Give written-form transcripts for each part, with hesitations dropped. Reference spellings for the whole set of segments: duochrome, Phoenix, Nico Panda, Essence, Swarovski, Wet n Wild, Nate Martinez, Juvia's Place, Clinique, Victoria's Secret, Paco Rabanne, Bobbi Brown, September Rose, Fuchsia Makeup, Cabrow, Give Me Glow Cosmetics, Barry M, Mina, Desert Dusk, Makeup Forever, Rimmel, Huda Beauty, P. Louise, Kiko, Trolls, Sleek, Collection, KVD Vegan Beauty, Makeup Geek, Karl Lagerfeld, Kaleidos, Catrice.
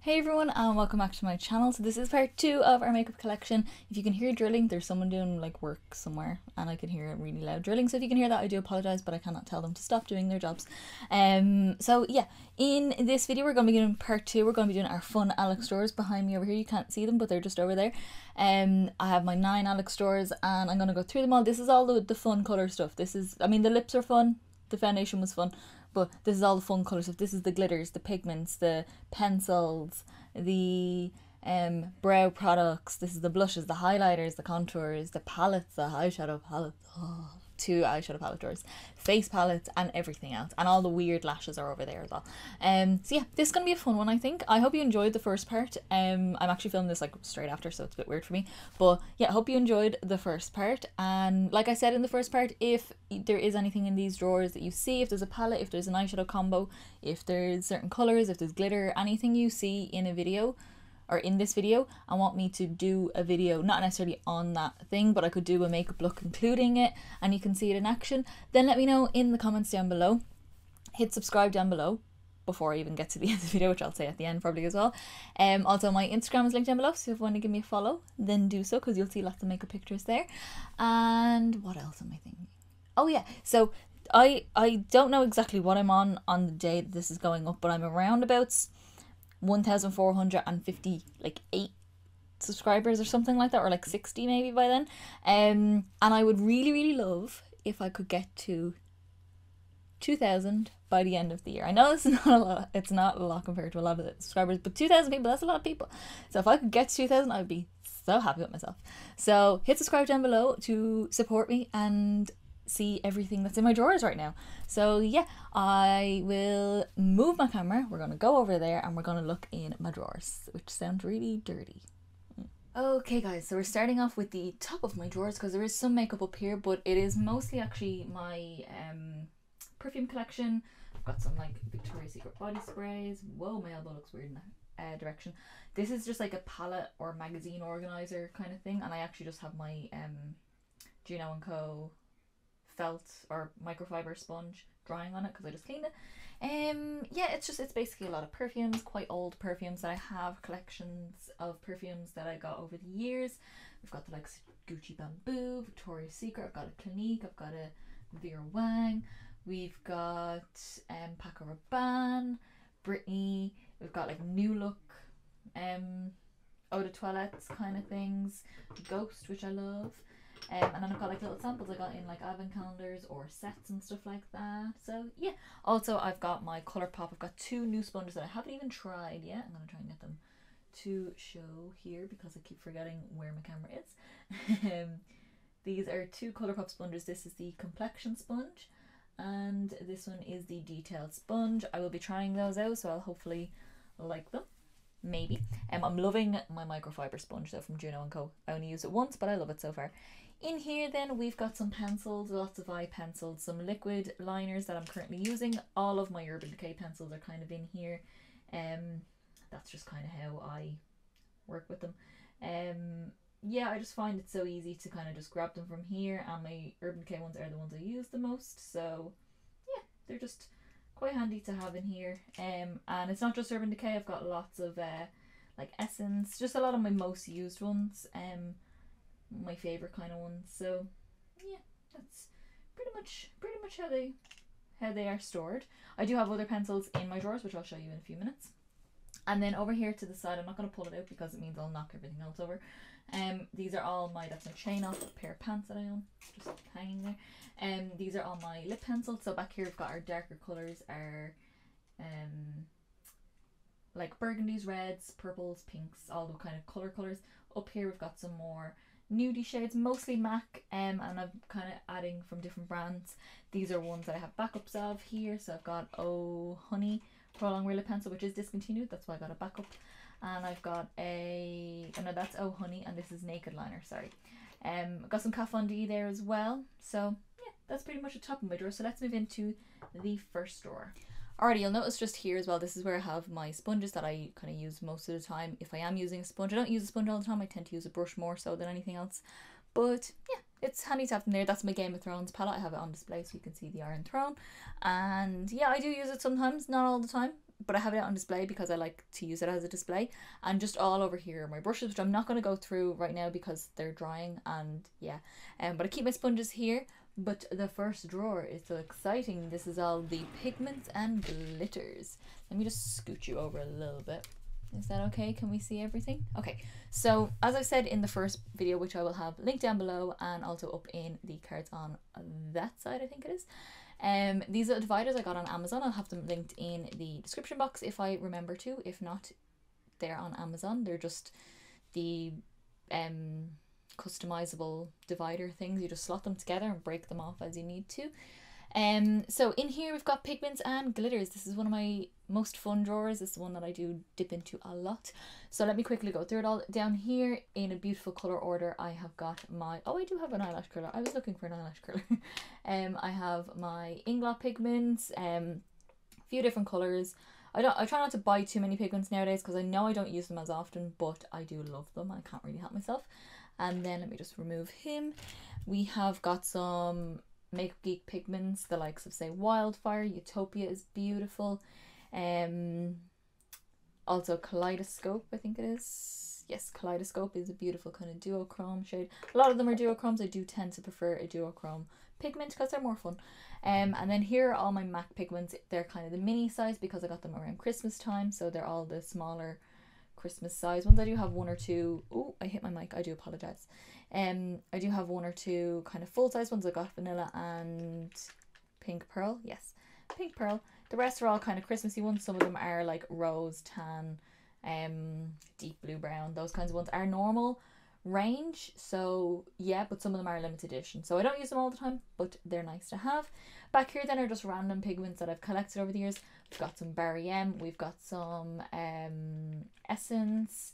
Hey everyone and welcome back to my channel. So this is part 2 of our makeup collection. If you can hear drilling, there's someone doing like work somewhere and I can hear really loud drilling, so if you can hear that I do apologize, but I cannot tell them to stop doing their jobs. So yeah, in this video we're going to be doing part 2. We're going to be doing our fun Alex drawers. Behind me over here you can't see them, but they're just over there. I have my 9 Alex drawers and I'm going to go through them all. This is all the fun colour stuff. This is, I mean, the lips are fun, the foundation was fun, but this is all the fun colour stuff. This is the glitters, the pigments, the pencils, the brow products. This is the blushes, the highlighters, the contours, the palettes, the eyeshadow palettes. Oh, 2 eyeshadow palette drawers, face palettes and everything else, and all the weird lashes are over there as well. So yeah, this is gonna be a fun one. I think I hope you enjoyed the first part. I'm actually filming this like straight after, so it's a bit weird for me, but yeah, I hope you enjoyed the first part. And like I said in the first part, if there is anything in these drawers that you see, if there's a palette, if there's an eyeshadow combo, if there's certain colors, if there's glitter, anything you see in a video or in this video, I want me to do a video, not necessarily on that thing, but I could do a makeup look including it and you can see it in action, then let me know in the comments down below. Hit subscribe down below before I even get to the end of the video, which I'll say at the end probably as well. Also my Instagram is linked down below, so if you want to give me a follow, then do so, because you'll see lots of makeup pictures there. And what else am I thinking? Oh yeah, so I don't know exactly what I'm on the day that this is going up, but I'm around about 1,450 like 8 subscribers or something like that, or like 60 maybe by then. And I would really love if I could get to 2,000 by the end of the year. I know it's not a lot, it's not a lot compared to a lot of the subscribers, but 2,000 people, that's a lot of people. So if I could get to 2,000, I would be so happy with myself. So hit subscribe down below to support me and see everything that's in my drawers right now. So yeah, I will move my camera, we're gonna go over there and we're gonna look in my drawers, which sounds really dirty. Okay guys, so we're starting off with the top of my drawers, because there is some makeup up here, but it is mostly actually my perfume collection. I've got some like Victoria's Secret body sprays. Whoa, my elbow looks weird in that direction. This is just like a palette or magazine organizer kind of thing, and I actually just have my Juno & Co felt or microfiber sponge drying on it because I just cleaned it. Yeah, it's basically a lot of perfumes, quite old perfumes that I have, collections of perfumes that I got over the years. We've got the like Gucci Bamboo, Victoria's Secret, I've got a Clinique, I've got a Vera Wang, we've got Paco Rabanne, Britney, we've got like New Look, Eau de Toilettes kind of things, Ghost, which I love. And then I've got like little samples I got in like advent calendars or sets and stuff like that. So yeah, also I've got my Colourpop. I've got 2 new sponges that I haven't even tried yet. I'm going to try and get them to show here because I keep forgetting where my camera is. These are 2 Colourpop sponges. This is the complexion sponge and this one is the detailed sponge. I will be trying those out, so I'll hopefully like them. Maybe. I'm loving my microfiber sponge though from Juno & Co. I only use it once, but I love it so far. In here then we've got some pencils, lots of eye pencils, some liquid liners that I'm currently using. All of my Urban Decay pencils are kind of in here. That's just kind of how I work with them. Yeah, I just find it so easy to kind of just grab them from here, and my Urban Decay ones are the ones I use the most. So yeah, they're just quite handy to have in here. And it's not just Urban Decay, I've got lots of like Essence, just a lot of my most used ones. My favorite kind of ones. So yeah, that's pretty much how they are stored. I do have other pencils in my drawers, which I'll show you in a few minutes. And then over here to the side, I'm not going to pull it out because it means I'll knock everything else over. These are all my, that's my chain off, a pair of pants that I own, just hanging there. These are all my lip pencils. So back here we've got our darker colors, our like burgundies, reds, purples, pinks, all the kind of colors. Up here we've got some more nudie shades, mostly MAC, and I'm kind of adding from different brands. These are ones that I have backups of here, so I've got Oh Honey Prolong Wear Lip Pencil, which is discontinued, that's why I got a backup. And I've got a, oh no, that's Oh Honey, and this is Naked Liner, sorry. I've got some Kat Von D there as well. So yeah, that's pretty much the top of my drawer, so let's move into the first drawer. Alrighty, you'll notice just here as well, this is where I have my sponges that I kind of use most of the time. If I am using a sponge, I don't use a sponge all the time, I tend to use a brush more so than anything else. But yeah, it's handy to have them there. That's my Game of Thrones palette, I have it on display so you can see the Iron Throne. And yeah, I do use it sometimes, not all the time. but I have it on display because I like to use it as a display. And just all over here are my brushes, which I'm not going to go through right now because they're drying, and yeah. But I keep my sponges here. But the first drawer is so exciting. This is all the pigments and glitters. Let me just scoot you over a little bit. Is that okay? Can we see everything? Okay, so as I said in the first video, which I will have linked down below and also up in the cards on that side, I think it is. These are dividers I got on Amazon. I'll have them linked in the description box if I remember to. If not, they're on Amazon. They're just the customizable divider things. You just slot them together and break them off as you need to. So in here we've got pigments and glitters. This is one of my most fun drawers. It's the one that I do dip into a lot. So let me quickly go through it all. Down here in a beautiful colour order, I have got my, oh, I do have an eyelash curler. I was looking for an eyelash curler. I have my Inglot pigments, a few different colours. I try not to buy too many pigments nowadays because I know I don't use them as often, but I do love them. I can't really help myself. And then let me just remove him. We have got some Makeup Geek pigments, the likes of, say, Wildfire. Utopia is beautiful. Also Kaleidoscope, I think it is. Yes, Kaleidoscope is a beautiful kind of duochrome shade. A lot of them are duochromes. I do tend to prefer a duochrome pigment because they're more fun. And then here are all my MAC pigments. They're kind of the mini size because I got them around Christmas time, so they're all the smaller Christmas size ones. I do have one or two. Oh, I hit my mic. I do apologize. I do have one or two kind of full size ones. I got Vanilla and Pink Pearl. Yes, Pink Pearl. The rest are all kind of Christmassy ones. Some of them are like rose, tan, deep blue brown. Those kinds of ones are normal range, so yeah, but some of them are limited edition, so I don't use them all the time, but they're nice to have. Back here then are just random pigments that I've collected over the years. We've got some Barry M, we've got some Essence.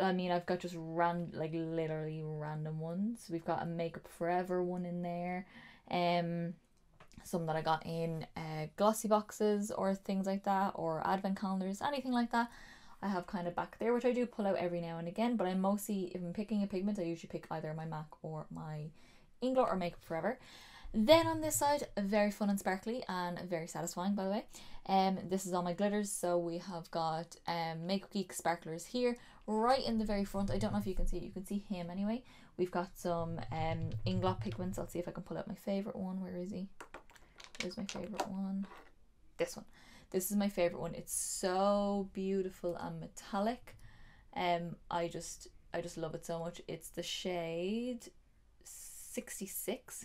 I mean, I've got just like literally random ones. We've got a Makeup Forever one in there, some that I got in glossy boxes or things like that, or advent calendars, anything like that. I have kind of back there, which I do pull out every now and again, but I mostly, if I'm picking a pigment, I usually pick either my MAC or my Inglot or Makeup Forever. Then on this side, very fun and sparkly and very satisfying, by the way. This is all my glitters, so we have got Makeup Geek sparklers here, right in the very front. I don't know if you can see it. You can see him anyway. We've got some Inglot pigments. I'll see if I can pull out my favourite one. Where is he? Where's my favourite one? This one. This is my favourite one. It's so beautiful and metallic. I just love it so much. It's the shade 66.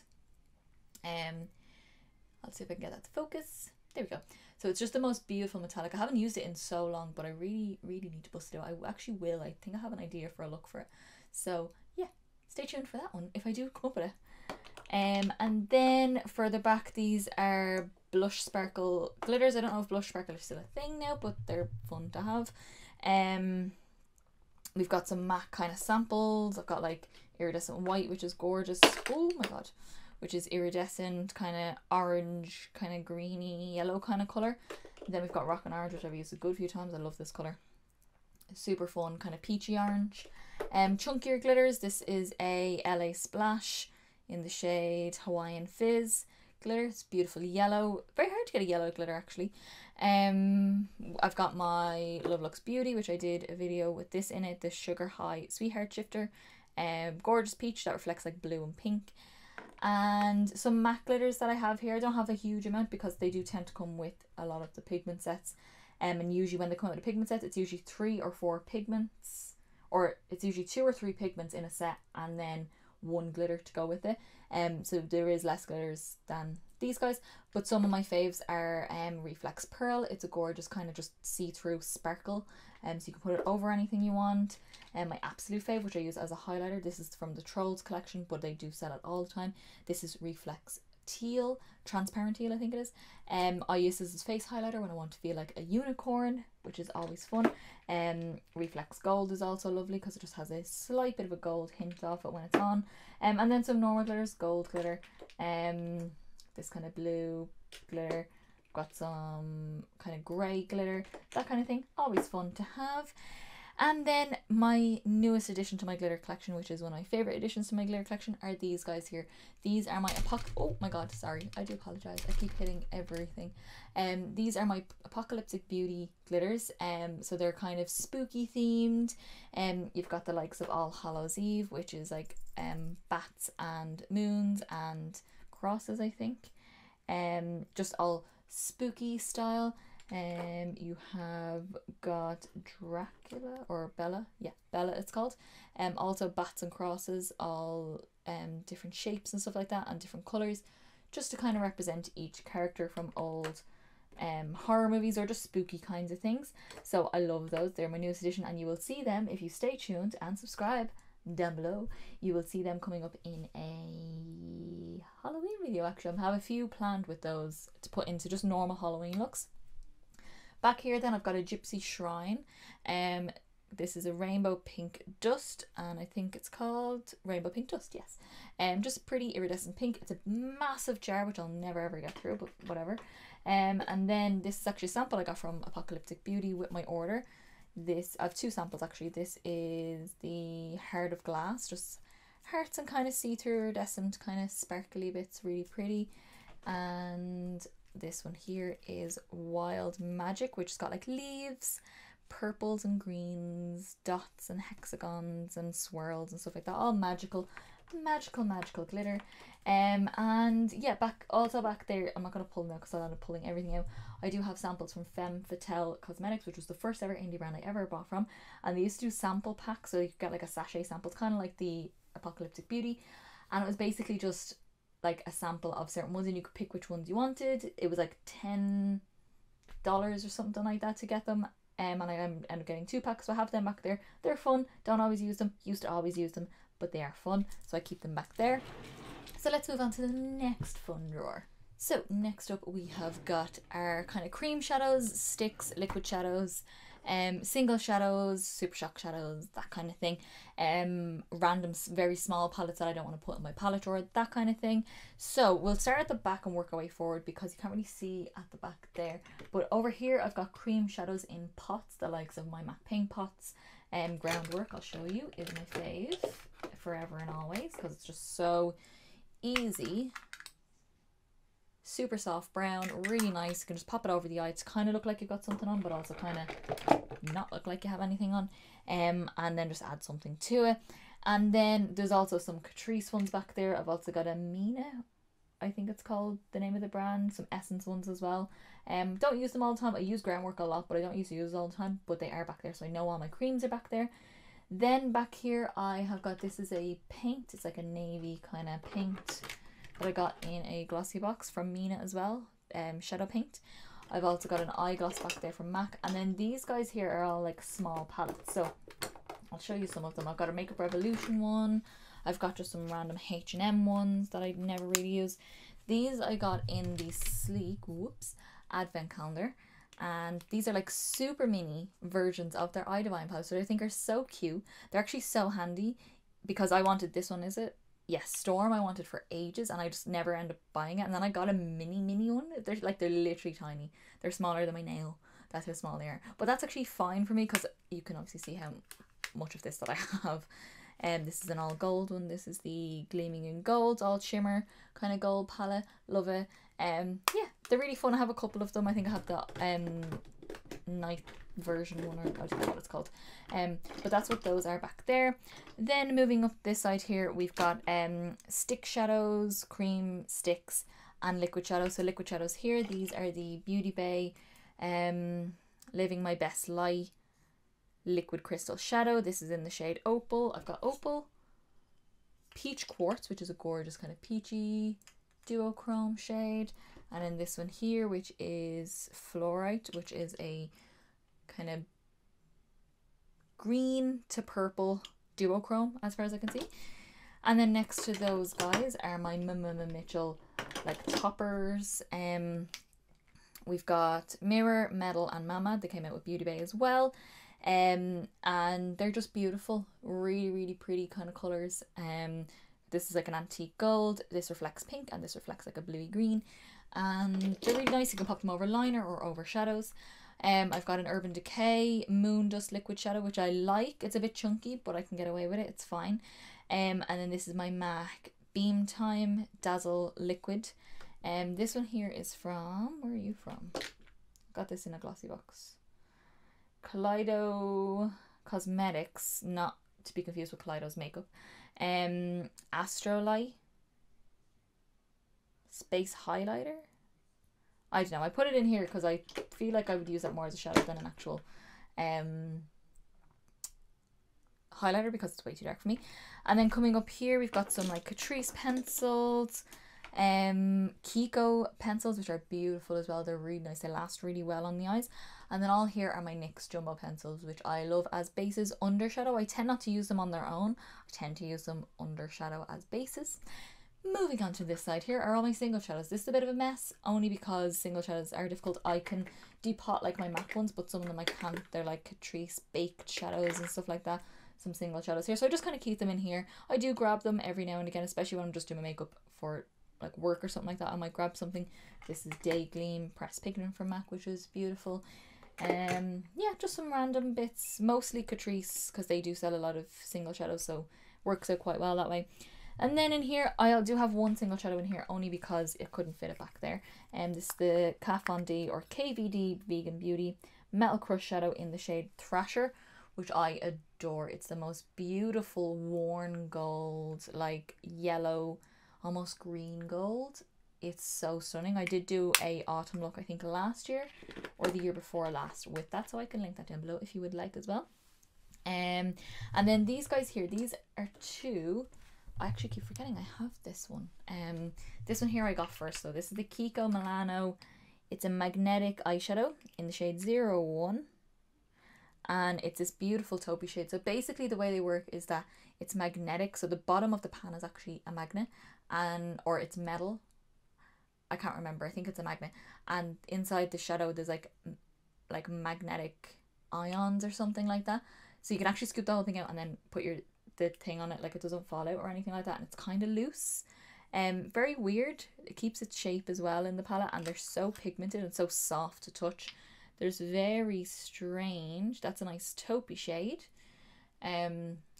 I'll see if I can get that to focus. There we go. So it's just the most beautiful metallic. I haven't used it in so long, but I really, really need to bust it out. I actually will. I think I have an idea for a look for it. So yeah, stay tuned for that one if I do come up with it. And then further back, these are blush sparkle glitters. I don't know if blush sparkle is still a thing now, but they're fun to have. We've got some MAC kind of samples. I've got like iridescent white, which is gorgeous. Oh my god, which is iridescent, kind of orange, kind of greeny yellow kind of color. And then we've got Rockin' Orange, which I've used a good few times. I love this color. Super fun, kind of peachy orange. Chunkier glitters. This is a LA Splash in the shade Hawaiian Fizz glitter. It's beautiful yellow. Very hard to get a yellow glitter, actually. I've got my Love Looks Beauty, which I did a video with this in it, the Sugar High Sweetheart Shifter. Gorgeous peach that reflects like blue and pink. And some MAC glitters that I have here. I don't have a huge amount because they do tend to come with a lot of the pigment sets. And usually when they come out with the pigment sets, it's usually 3 or 4 pigments, or it's usually 2 or 3 pigments in a set, and then one glitter to go with it. So there is less glitters than these guys, but some of my faves are Reflex Pearl. It's a gorgeous kind of just see-through sparkle, so you can put it over anything you want. And my absolute fave, which I use as a highlighter, this is from the Trolls collection, but they do sell it all the time. This is Reflex Teal, transparent teal I think it is. I use this as face highlighter when I want to feel like a unicorn, which is always fun. Reflex Gold is also lovely because it just has a slight bit of a gold hint off it when it's on. And then some normal glitters, gold glitter, this kind of blue glitter, got some kind of grey glitter, that kind of thing, always fun to have. And then my newest addition to my glitter collection, which is one of my favorite additions to my glitter collection, are these guys here. These are my oh my god, sorry, I do apologize, I keep hitting everything. These are my Apocalyptic Beauty glitters. So they're kind of spooky themed. You've got the likes of All Hallows Eve, which is like bats and moons and crosses, I think. Just all spooky style. You have got Dracula or Bella, yeah, Bella it's called. Also bats and crosses, all different shapes and stuff like that, and different colors, just to kind of represent each character from old horror movies or just spooky kinds of things. So I love those. They're my newest edition, and you will see them if you stay tuned and subscribe down below. You will see them coming up in a Halloween video. Actually, I have a few planned with those to put into just normal Halloween looks. Back here then I've got a Gypsy Shrine. This is a rainbow pink dust, and I think it's called rainbow pink dust, yes. Just pretty iridescent pink. It's a massive jar which I'll never ever get through, but whatever. And then this is actually a sample I got from Apocalyptic Beauty with my order. This, I have two samples actually. This is the Heart of Glass, just hearts and kind of see-through iridescent kind of sparkly bits, really pretty. And this one here is Wild Magic, which has got like leaves, purples and greens, dots and hexagons and swirls and stuff like that, all magical glitter. And yeah, back there, I'm not going to pull them out because I'll end up pulling everything out. I do have samples from Femme Fatale Cosmetics, which was the first ever indie brand I ever bought from, and they used to do sample packs, so you could get like a sachet sample. It's kind of like the Apocalyptic Beauty, and it was basically just like a sample of certain ones, and you could pick which ones you wanted. It was like $10 or something like that to get them, and I ended up getting two packs, so I have them back there. They're fun, don't always use them, used to always use them, but they are fun, so I keep them back there. So let's move on to the next fun drawer. So next up we have got our kind of cream shadows, sticks, liquid shadows, single shadows, super shock shadows, that kind of thing. Random very small palettes that I don't want to put in my palette drawer, that kind of thing. So we'll start at the back and work our way forward, because you can't really see at the back there, but over here I've got cream shadows in pots, the likes of my MAC Pink pots. Groundwork, I'll show you, is my fave forever and always, because it's just so easy. Super soft brown, really nice. You can just pop it over the eye to kind of look like you've got something on, but also kind of not look like you have anything on. And then just add something to it. And then there's also some Catrice ones back there. I've also got a Mina, I think it's called, the name of the brand, some Essence ones as well. Don't use them all the time. I use Groundwork a lot, but I don't use to use all the time, but they are back there, so I know all my creams are back there. Then back here I have got, this is a paint, it's like a navy kind of paint that I got in a glossy box from Mina as well, shadow paint. I've also got an eye gloss back there from MAC, and then these guys here are all like small palettes, so I'll show you some of them. I've got a Makeup Revolution one, I've got just some random H&M ones that I never really use. These I got in the Sleek, whoops, Advent Calendar, and these are like super mini versions of their Eye Divine palettes, which I think are so cute. They're actually so handy, because I wanted this one, is it? Yes, Storm, I wanted for ages, and I just never end up buying it. And then I got a mini one. They're like, they're literally tiny. They're smaller than my nail. That's how small they are. But that's actually fine for me, because you can obviously see how much of this that I have. This is an all gold one. This is the Gleaming in Gold, all shimmer kind of gold palette. Love it. Yeah, they're really fun. I have a couple of them. I think I have the night version one, or I don't know what it's called, but that's what those are back there. Then moving up this side here, we've got stick shadows, cream sticks, and liquid shadows. So liquid shadows here, these are the Beauty Bay Living My Best Lie liquid crystal shadow. This is in the shade Opal. I've got Opal, Peach Quartz, which is a gorgeous kind of peachy duochrome shade, and then this one here, which is Fluorite, which is a kind of green to purple duochrome as far as I can see. And then next to those guys are my Mama Mitchell like toppers. We've got Mirror, Metal, and Mama. They came out with Beauty Bay as well, and they're just beautiful, really pretty kind of colors. This is like an antique gold, this reflects pink, and this reflects like a bluey green, and they're really nice. You can pop them over liner or over shadows. I've got an Urban Decay Moondust Liquid Shadow, which I like. It's a bit chunky, but I can get away with it. It's fine. And then this is my MAC Beam Time Dazzle Liquid. This one here is from... Where are you from? Got this in a glossy box. Kaleido Cosmetics. Not to be confused with Kaleido's makeup. Astrolight. Space Highlighter. I don't know, I put it in here because I feel like I would use that more as a shadow than an actual highlighter, because it's way too dark for me. And then coming up here, we've got some like Catrice pencils, Kiko pencils, which are beautiful as well. They're really nice, they last really well on the eyes. And then all here are my NYX jumbo pencils, which I love as bases under shadow. I tend not to use them on their own, I tend to use them under shadow as bases. Moving on to this side, here are all my single shadows. This is a bit of a mess, only because single shadows are difficult. I can depot like my MAC ones, but some of them I can't. They're like Catrice baked shadows and stuff like that. Some single shadows here, so I just kind of keep them in here. I do grab them every now and again, especially when I'm just doing my makeup for like work or something like that. I might grab something. This is Day Gleam Pressed Pigment from MAC, which is beautiful. Yeah, just some random bits, mostly Catrice, because they do sell a lot of single shadows, so works out quite well that way. And then in here, I do have one single shadow in here, only because it couldn't fit it back there. And this is the Kat Von D or KVD Vegan Beauty Metal Crush Shadow in the shade Thrasher, which I adore. It's the most beautiful worn gold, like yellow, almost green gold. It's so stunning. I did do a autumn look, I think last year or the year before last with that, so I can link that down below if you would like as well. And then these guys here, these are two... I actually keep forgetting I have this one. This one here I got first. So this is the Kiko Milano. It's a magnetic eyeshadow in the shade 01. And it's this beautiful taupey shade. So basically the way they work is that it's magnetic. So the bottom of the pan is actually a magnet. Or it's metal. I can't remember. I think it's a magnet. And inside the shadow there's like magnetic ions or something like that. So you can actually scoop the whole thing out and then put your... the thing on it, like it doesn't fall out or anything like that, and it's kind of loose. Very weird. It keeps its shape as well in the palette, and they're so pigmented and so soft to touch. There's very strange. That's a nice taupey shade,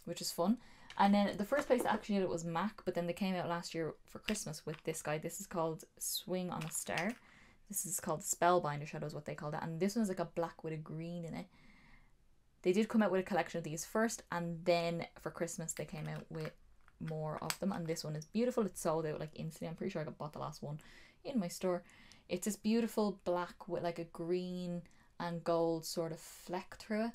which is fun. And then the first place that actually did it was MAC, but then they came out last year for Christmas with this guy. This is called Swing on a Star. This is called Spellbinder Shadow is what they called it, and this one's like a black with a green in it. They did come out with a collection of these first, and then for Christmas they came out with more of them, and this one is beautiful. It's sold out like instantly. I'm pretty sure I bought the last one in my store. It's this beautiful black with like a green and gold sort of fleck through it.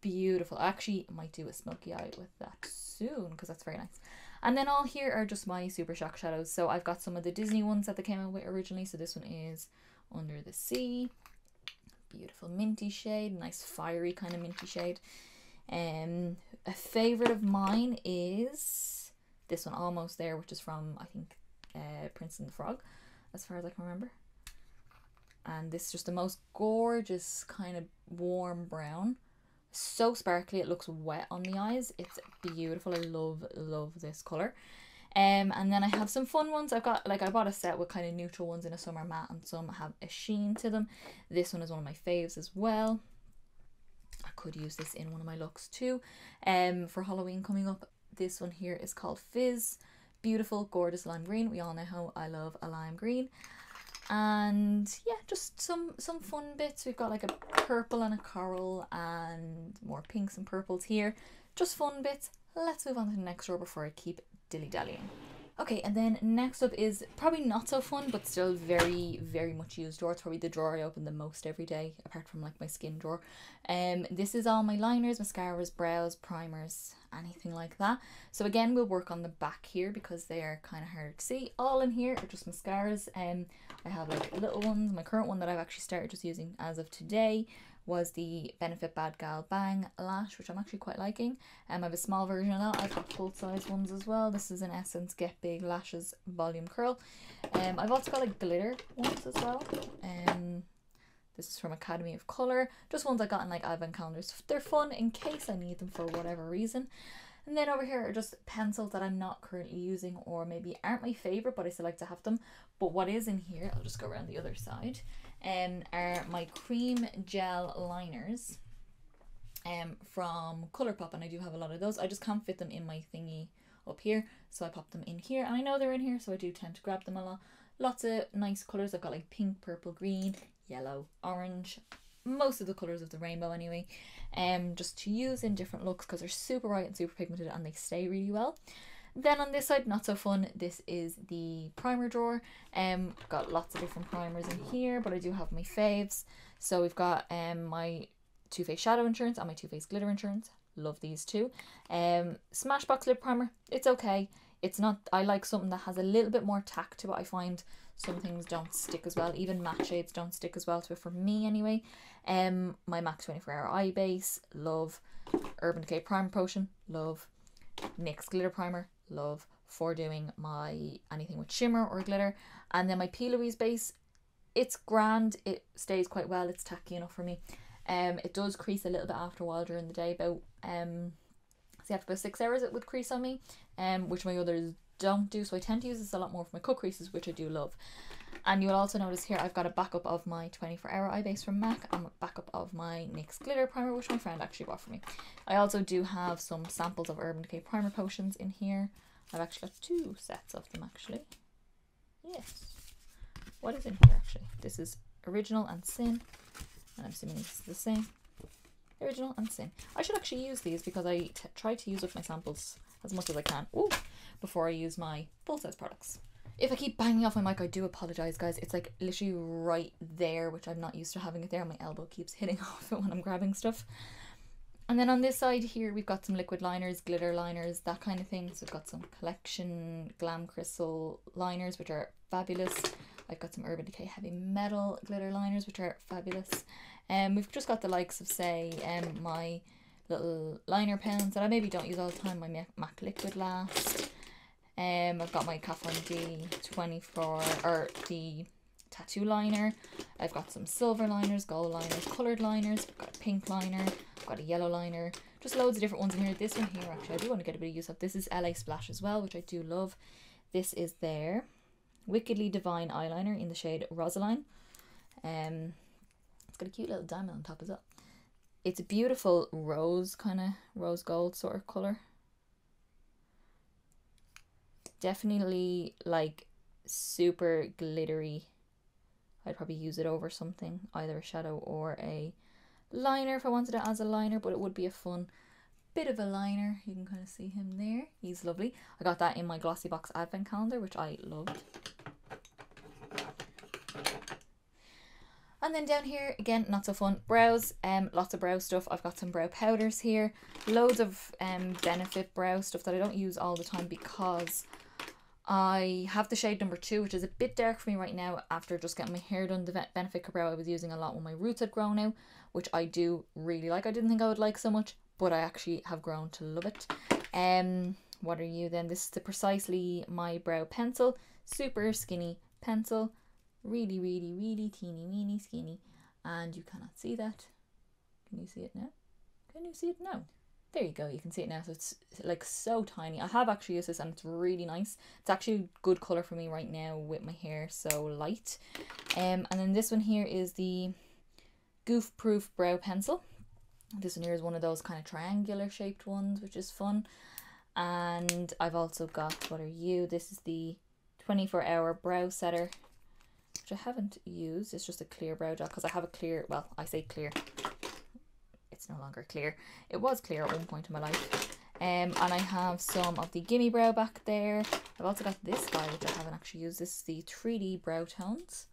Beautiful. I actually might do a smoky eye with that soon, because that's very nice. And then all here are just my Super Shock shadows. So I've got some of the Disney ones that they came out with originally. So this one is Under the Sea. Beautiful minty shade, nice fiery kind of minty shade. A favorite of mine is this one, Almost There, which is from I think Prince and the Frog, as far as I can remember. And this is just the most gorgeous kind of warm brown, so sparkly. It looks wet on the eyes. It's beautiful. I love this color. And then I have some fun ones. I've got, like, I bought a set with kind of neutral ones in a summer matte, and some have a sheen to them. This one is one of my faves as well. I could use this in one of my looks too, for Halloween coming up. This one here is called Fizz. Beautiful, gorgeous lime green. We all know how I love a lime green. And yeah, just some fun bits. We've got like a purple and a coral and more pinks and purples here. Just fun bits. Let's move on to the next row before I keep dilly-dallying. Okay, and then next up is probably not so fun, but still very, very much used drawer. It's probably the drawer I open the most every day, apart from like my skin drawer. This is all my liners, mascaras, brows, primers, anything like that. So again, we'll work on the back here because they are kind of hard to see. All in here are just mascaras. I have like little ones. My current one that I've actually started just using as of today was the Benefit Bad Gal Bang Lash, which I'm actually quite liking. I have a small version of that. I've got full-size ones as well. This is an Essence Get Big Lashes Volume Curl. I've also got like glitter ones as well. This is from Academy of Colour. Just ones I got in like advent calendars. They're fun in case I need them for whatever reason. And then over here are just pencils that I'm not currently using, or maybe aren't my favourite, but I still like to have them. But what is in here, I'll just go around the other side. are my cream gel liners from Colourpop, and I do have a lot of those. I just can't fit them in my thingy up here, so I pop them in here, and I know they're in here, so I do tend to grab them a lot. Lots of nice colours. I've got like pink, purple, green, yellow, orange, most of the colours of the rainbow anyway, just to use in different looks because they're super bright and super pigmented and they stay really well. Then on this side, not so fun, this is the primer drawer. Got lots of different primers in here, but I do have my faves. So we've got my Too Faced Shadow Insurance and my Too Faced Glitter Insurance. Love these two. Smashbox Lip Primer, it's okay. It's not, I like something that has a little bit more tack to it. I find some things don't stick as well. Even matte shades don't stick as well to it for me anyway. My MAC 24-hour eye base, love. Urban Decay Primer Potion, love. NYX Glitter Primer, love, for doing my anything with shimmer or glitter. And then my P. Louise base, it's grand, it stays quite well, it's tacky enough for me. It does crease a little bit after a while during the day, about so after about 6 hours it would crease on me, which my others don't do, so I tend to use this a lot more for my cut creases, which I do love. And you'll also notice here I've got a backup of my 24-hour eye base from MAC and a backup of my NYX Glitter Primer, which my friend actually bought for me. I also do have some samples of Urban Decay Primer Potions in here. I've actually got two sets of them, actually. Yes. What is in here, actually? This is Original and Sin, and I'm assuming this is the same. Original and Sin. I should actually use these because I try to use up my samples as much as I can. Ooh, before I use my full-size products. If I keep banging off my mic, I do apologise, guys. It's like literally right there, which I'm not used to having it there. My elbow keeps hitting off it when I'm grabbing stuff. And then on this side here, we've got some liquid liners, glitter liners, that kind of thing. So we've got some Collection Glam Crystal liners, which are fabulous. I've got some Urban Decay Heavy Metal glitter liners, which are fabulous. And we've just got the likes of, say, my little liner pens that I maybe don't use all the time. My MAC Liquid Last. I've got my Kat Von D 24, or the tattoo liner. I've got some silver liners, gold liners, coloured liners. I've got a pink liner. I've got a yellow liner. Just loads of different ones in here. This one here, actually, I do want to get a bit of use of. This is LA Splash as well, which I do love. This is their Wickedly Divine eyeliner in the shade Rosaline. It's got a cute little diamond on top as well. It's a beautiful rose, kind of rose gold sort of colour. Definitely like super glittery. I'd probably use it over something, either a shadow or a liner if I wanted it as a liner, but it would be a fun bit of a liner. You can kind of see him there. He's lovely. I got that in my Glossy Box Advent Calendar, which I loved. And then down here, again, not so fun, brows. Lots of brow stuff. I've got some brow powders here. Loads of Benefit brow stuff that I don't use all the time because I have the shade number 2, which is a bit dark for me right now after just getting my hair done. The Benefit Cabrow I was using a lot when my roots had grown out, which I do really like. I didn't think I would like so much, but I actually have grown to love it. What are you then? This is the Precisely My Brow Pencil. Super skinny pencil. Really, really, really teeny, weeny skinny. And you cannot see that. Can you see it now? Can you see it now? There you go, you can see it now. So it's like so tiny. I have actually used this and it's really nice. It's actually a good colour for me right now with my hair so light. And then this one here is the Goof Proof Brow Pencil. This one here is one of those kind of triangular shaped ones, which is fun. And I've also got, what are you? This is the 24-hour brow setter, which I haven't used. It's just a clear brow gel because I have a clear, well, I say clear, it's no longer clear, it was clear at one point in my life. And I have some of the Gimme Brow back there. I've also got this guy, which I haven't actually used. This is the 3D Brow Tones,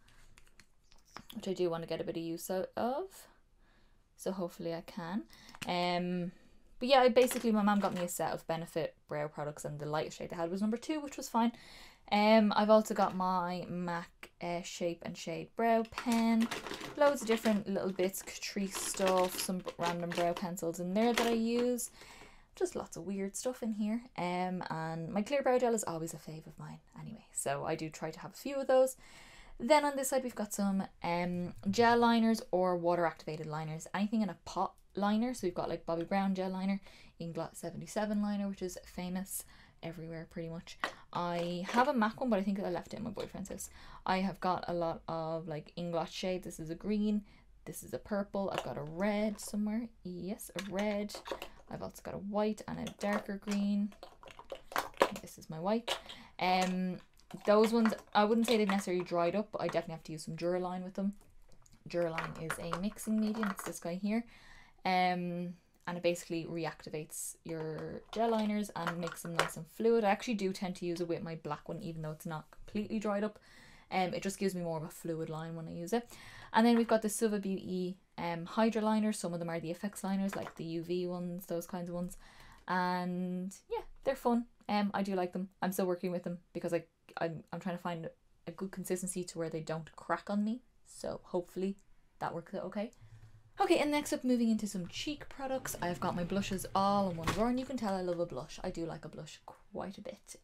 which I do want to get a bit of use out of, so hopefully I can. But yeah, basically my mum got me a set of Benefit brow products and the lightest shade they had was number 2, which was fine. I've also got my MAC Shape and Shade brow pen. Loads of different little bits, Catrice stuff, some random brow pencils in there that I use. Just lots of weird stuff in here. And my clear brow gel is always a fave of mine anyway, so I do try to have a few of those. Then on this side we've got some gel liners or water activated liners. Anything in a pot liner. So we've got like Bobbi Brown gel liner, Inglot 77 liner, which is famous. everywhere pretty much. I have a MAC one, but I think I left it in my boyfriend's house. I have got a lot of like Inglot shades. This is a green, this is a purple, I've got a red somewhere, yes, a red. I've also got a white and a darker green. I think this is my white. Those ones, I wouldn't say they've necessarily dried up, but I definitely have to use some Duraline with them. Duraline is a mixing medium, it's this guy here. And it basically reactivates your gel liners and makes them nice and fluid. I actually do tend to use it with my black one, even though it's not completely dried up. It just gives me more of a fluid line when I use it. And then we've got the Huda Beauty Hydra liners. Some of them are the FX liners, like the UV ones, those kinds of ones. And yeah, they're fun. I do like them. I'm still working with them because I'm trying to find a good consistency to where they don't crack on me. So hopefully that works out okay. Okay, and next up, moving into some cheek products. I've got my blushes all in one drawer, and you can tell I love a blush. I do like a blush quite a bit.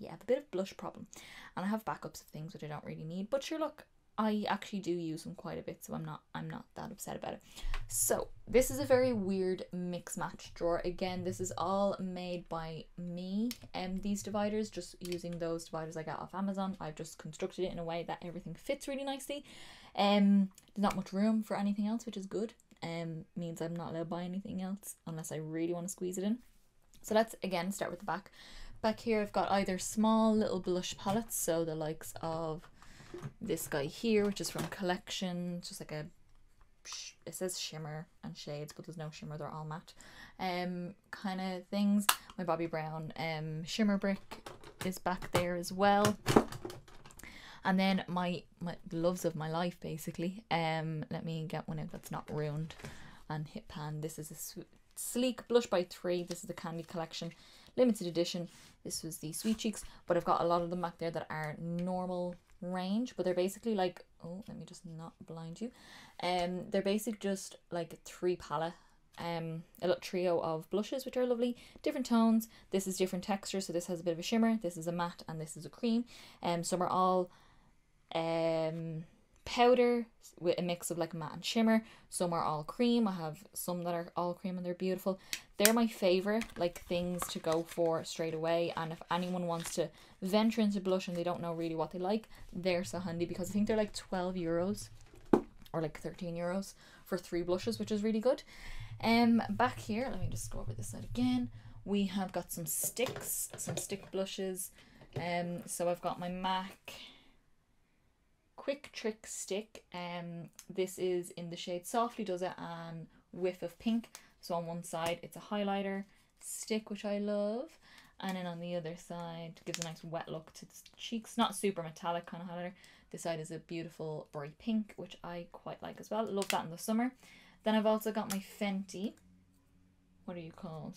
Yeah, I have a bit of blush problem, and I have backups of things which I don't really need. But sure, look, I actually do use them quite a bit, so I'm not that upset about it. So this is a very weird mix match drawer. Again, this is all made by me. These dividers, just using those dividers I got off Amazon. I've just constructed it in a way that everything fits really nicely. There's not much room for anything else, which is good. Means I'm not allowed to buy anything else unless I really want to squeeze it in. So let's again start with the back. Back here I've got either small little blush palettes, so the likes of this guy here, which is from Collection. It's just like a, it says shimmer and shades, but there's no shimmer, they're all matte kind of things. My Bobbi Brown shimmer brick is back there as well. And then my loves of my life, basically. Let me get one out that's not ruined and hit pan. This is a Sleek Blush by 3. This is the Candy Collection limited edition. This was the Sweet Cheeks, but I've got a lot of them back there that are normal range, but they're basically like, oh, let me just not blind you. They're basically just like a three palette, a little trio of blushes, which are lovely, different tones. This is different textures, so this has a bit of a shimmer, this is a matte, and this is a cream. Some are all powder with a mix of like matte and shimmer. Some are all cream. I have some that are all cream and they're beautiful. They're my favorite like things to go for straight away, and if anyone wants to venture into blush and they don't know really what they like, they're so handy, because I think they're like 12 euros or like 13 euros for 3 blushes, which is really good. Back here, let me just go over this side again. We have got some sticks, some stick blushes. So I've got my MAC Quick Trick Stick. This is in the shade Softly Does It and Whiff of Pink. So on one side it's a highlighter stick, which I love, and then on the other side gives a nice wet look to the cheeks, not super metallic kind of highlighter. This side is a beautiful bright pink, which I quite like as well. Love that in the summer. Then I've also got my Fenty, what are you called,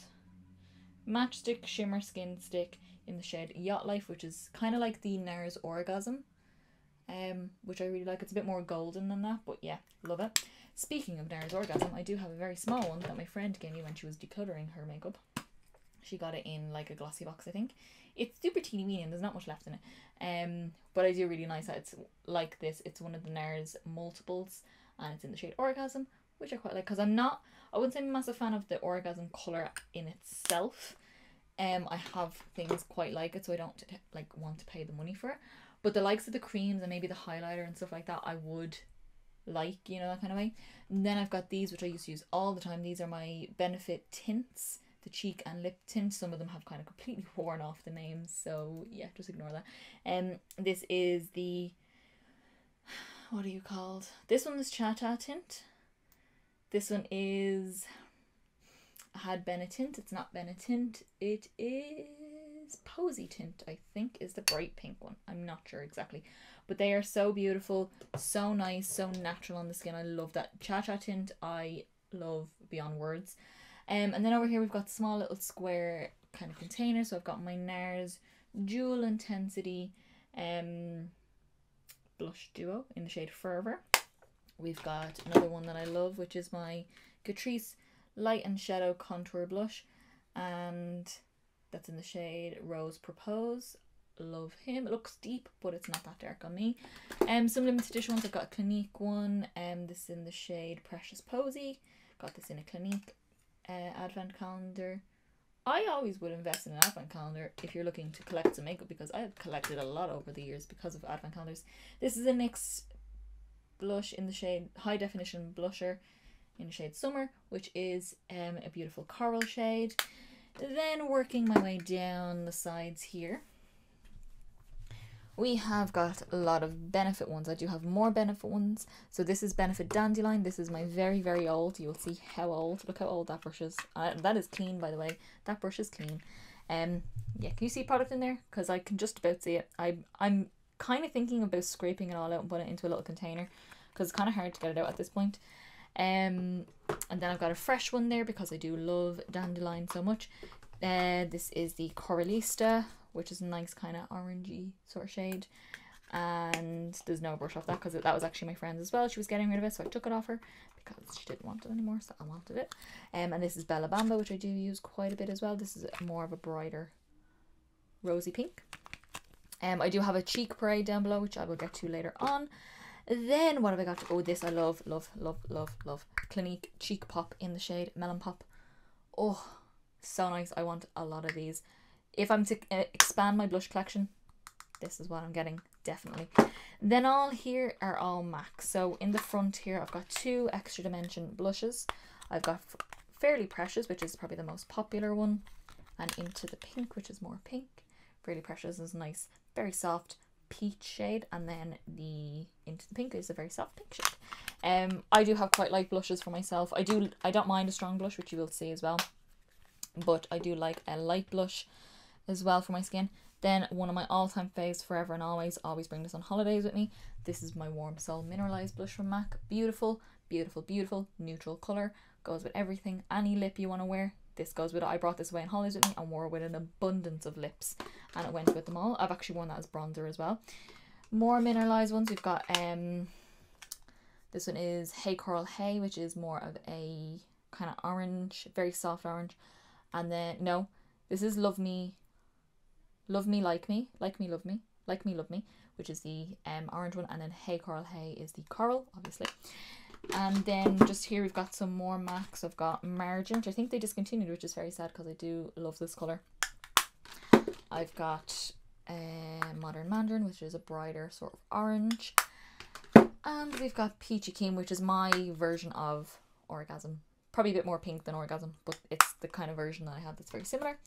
Matchstick Shimmer Skin Stick in the shade Yacht Life, which is kind of like the NARS Orgasm, which I really like. It's a bit more golden than that, but yeah, love it. Speaking of NARS Orgasm, I do have a very small one that my friend gave me when she was decluttering her makeup. She got it in like a glossy box, I think. It's super teeny weeny and there's not much left in it. But I do really nice that it's like this. It's one of the NARS multiples and it's in the shade Orgasm, which I quite like, because I wouldn't say I'm a massive fan of the Orgasm colour in itself. I have things quite like it, so I don't like want to pay the money for it. But the likes of the creams and maybe the highlighter and stuff like that, I would like, you know, that kind of way. And then I've got these, which I used to use all the time. These are my Benefit tints, the cheek and lip tint. Some of them have kind of completely worn off the names, so yeah, just ignore that. This is the, what are you called? This one is Chata tint. This one is, I had Benetint. It's not Benetint. It is Posy Tint, I think, is the bright pink one. I'm not sure exactly, but they are so beautiful, so nice, so natural on the skin. I love that Cha-Cha tint. I love beyond words. And then over here we've got small little square kind of containers. So I've got my NARS Jewel Intensity blush duo in the shade Fervor. We've got another one that I love, which is my Catrice Light and Shadow Contour Blush, and that's in the shade Rose Propose. Love him. It looks deep, but it's not that dark on me. Some limited edition ones. I've got a Clinique one. This is in the shade Precious Posy. Got this in a Clinique advent calendar I always would invest in an advent calendar if you're looking to collect some makeup, because I've collected a lot over the years because of advent calendars. This is a NYX blush in the shade High Definition Blusher in the shade Summer, which is a beautiful coral shade. Then working my way down the sides here, we have got a lot of Benefit ones. I do have more Benefit ones. So this is Benefit Dandelion. This is my very, very old. You will see how old. Look how old that brush is. That is clean, by the way. That brush is clean. Yeah, can you see product in there? Because I can just about see it. I'm kind of thinking about scraping it all out and putting it into a little container, because it's kind of hard to get it out at this point. And then I've got a fresh one there because I do love Dandelion so much. This is the Coralista, which is a nice kind of orangey sort of shade, and there's no brush off that because that was actually my friend's as well. She was getting rid of it, so I took it off her because she didn't want it anymore, so I wanted it. And this is Bella Bamba, which I do use quite a bit as well. This is more of a brighter rosy pink. I do have a Cheek Parade down below, which I will get to later on. Then what have I got? Oh, this I love Clinique Cheek Pop in the shade Melon Pop. Oh, so nice. I want a lot of these. If I'm to expand my blush collection, this is what I'm getting, definitely. Then all here are all MAC. So in the front here, I've got two Extra Dimension blushes. I've got Fairly Precious, which is probably the most popular one, and Into the Pink, which is more pink. Fairly Precious is nice, very soft peach shade, and then the Into the Pink is a very soft pink shade. I do have quite light blushes for myself. I don't mind a strong blush, which you will see as well, but I do like a light blush as well for my skin. Then one of my all-time faves, forever and always bring this on holidays with me. This is my Warm Soul Mineralized blush from MAC. Beautiful neutral color, goes with everything. Any lip you want to wear, this goes with it. I brought this away on holidays with me and wore with an abundance of lips, and it went with them all. I've actually worn that as bronzer as well. More mineralized ones we've got. This one is Hey Coral Hey, which is more of a kind of orange, very soft orange. And then no, this is Love Me. Love Me Like Me, Like Me Love Me, Like Me Love Me, which is the orange one, and then Hey Coral Hey is the coral, obviously. And then just here we've got some more MACs. I've got Margin, which I think they discontinued, which is very sad because I do love this colour. I've got Modern Mandarin, which is a brighter sort of orange. And we've got Peachy Keen, which is my version of Orgasm. Probably a bit more pink than Orgasm, but it's the kind of version that I have that's very similar.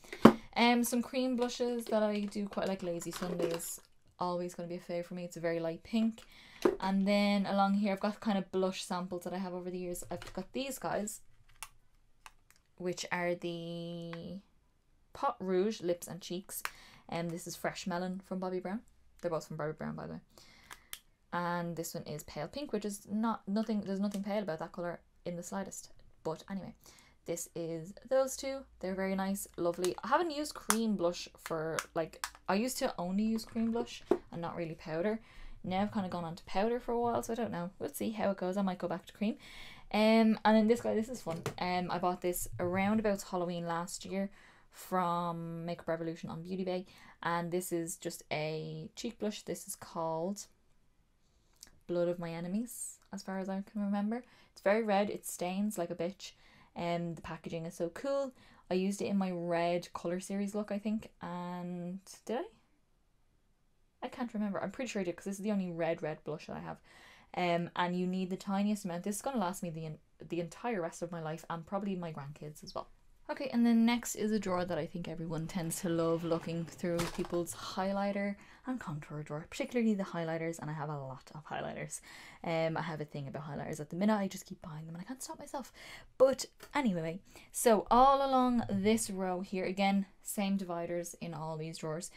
Some cream blushes that I do quite like. Lazy Sunday is always going to be a fave for me. It's a very light pink. And then along here I've got kind of blush samples that I have over the years. I've got these guys, which are the Pot Rouge Lips and Cheeks. And this is Fresh Melon from Bobbi Brown. They're both from Bobbi Brown, by the way. And this one is Pale Pink, which is nothing. There's nothing pale about that colour in the slightest. But anyway, this is those two. They're very nice, lovely. I haven't used cream blush for, like, I used to only use cream blush and not really powder. Now I've kind of gone on to powder for a while, so I don't know. We'll see how it goes. I might go back to cream. And then this guy, this is fun. I bought this around about Halloween last year from Makeup Revolution on Beauty Bay. And this is just a cheek blush. This is called Blood of My Enemies, as far as I can remember. It's very red, it stains like a bitch, and the packaging is so cool. I used it in my red colour series look, I think, and did I can't remember. I'm pretty sure I did, because this is the only red blush that I have. And you need the tiniest amount. This is going to last me the entire rest of my life, and probably my grandkids as well. Okay, and then next is a drawer that I think everyone tends to love looking through, people's highlighter and contour drawer, particularly the highlighters, and I have a lot of highlighters. I have a thing about highlighters at the minute. I just keep buying them and I can't stop myself. But anyway, so all along this row here, again, same dividers in all these drawers.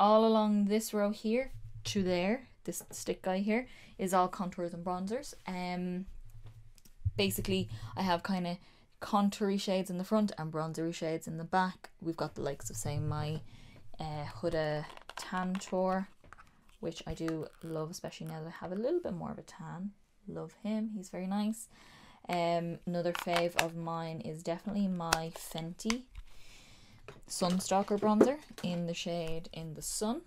All along this row here to there, this stick guy here, is all contours and bronzers. Basically, I have kind of contoury shades in the front and bronzery shades in the back. We've got the likes of, say, my Huda Tantor, which I do love, especially now that I have a little bit more of a tan. Love him, he's very nice. Another fave of mine is definitely my Fenty Sunstalker bronzer in the shade In the Sun.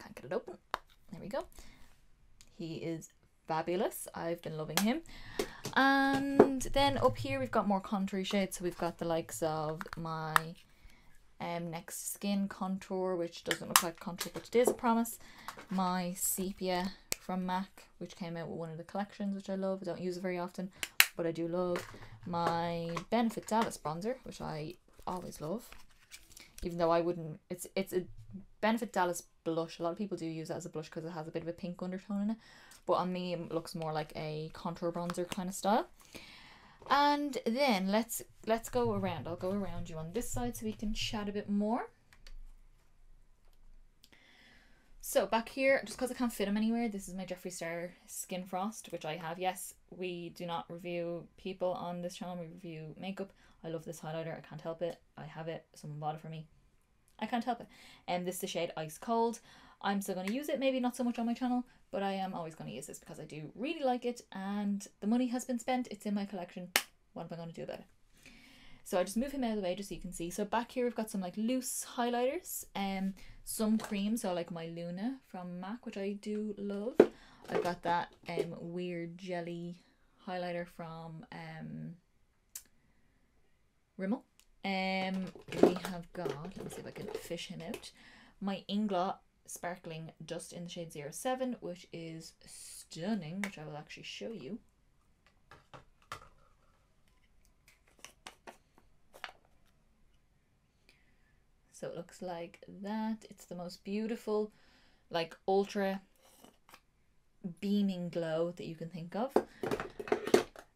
Can't get it open. There we go. He is fabulous. I've been loving him. And then up here we've got more contoury shades. So we've got the likes of my NYX Skin Contour, which doesn't look like contour, but it is a promise. My Sepia from MAC, which came out with one of the collections, which I love. I don't use it very often, but I do love. My Benefit Dallas Bronzer, which I always love. Even though I wouldn't, it's a Benefit Dallas blush. A lot of people do use it as a blush because it has a bit of a pink undertone in it. But on me, it looks more like a contour bronzer kind of style. And then let's go around. I'll go around you on this side so we can chat a bit more. So back here, just because I can't fit them anywhere, this is my Jeffree Star Skin Frost, which I have. Yes, we do not review people on this channel, we review makeup. I love this highlighter, I can't help it. I have it, someone bought it for me. I can't help it. And this is the shade Ice Cold. I'm still going to use it, maybe not so much on my channel, but I am always going to use this because I do really like it and the money has been spent, it's in my collection, what am I going to do about it? So I just move him out of the way just so you can see. So back here we've got some like loose highlighters and some cream, so like my Luna from MAC, which I do love. I've got that weird jelly highlighter from Rimmel. We have got, let me see if I can fish him out, my Inglot Sparkling Dust in the shade 07, which is stunning, which I will actually show you. So it looks like that. It's the most beautiful, like ultra beaming glow that you can think of.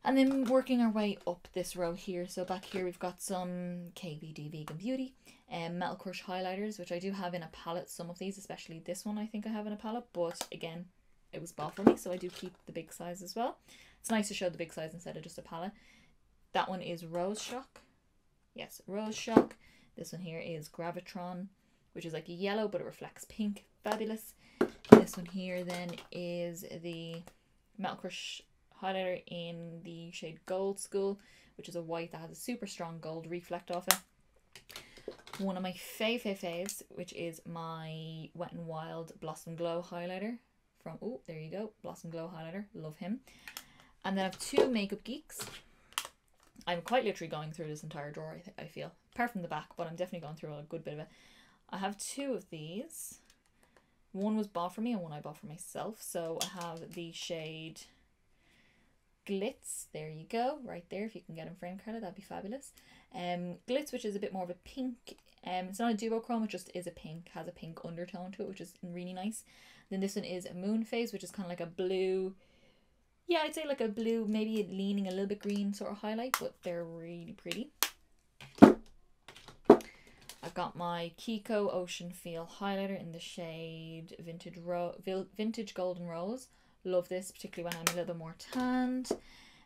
And then working our way up this row here. So back here we've got some KVD Vegan Beauty and Metal Crush highlighters, which I do have in a palette, some of these, especially this one I think I have in a palette, but again, it was bought for me, so I do keep the big size as well. It's nice to show the big size instead of just a palette. That one is Rose Shock. Yes, Rose Shock. This one here is Gravitron, which is like a yellow, but it reflects pink. Fabulous. This one here then is the Metal Crush highlighter in the shade Gold School, which is a white that has a super strong gold reflect off it. One of my faves, which is my Wet n Wild Blossom Glow highlighter from, oh there you go, Blossom Glow highlighter, love him. And then I have two Makeup Geeks. I'm quite literally going through this entire drawer, I feel, apart from the back, but I'm definitely going through a good bit of it. I have two of these. One was bought for me and one I bought for myself. So I have the shade Glitz, there you go, right there, if you can get in frame, Carla, that'd be fabulous. Glitz, which is a bit more of a pink, it's not a duochrome, it just is a pink, has a pink undertone to it, which is really nice. Then this one is Moon Phase, which is kind of like a blue, yeah, I'd say like a blue, maybe leaning a little bit green sort of highlight, but they're really pretty. I've got my Kiko Ocean Feel highlighter in the shade Vintage Golden Rose. Love this, particularly when I'm a little bit more tanned.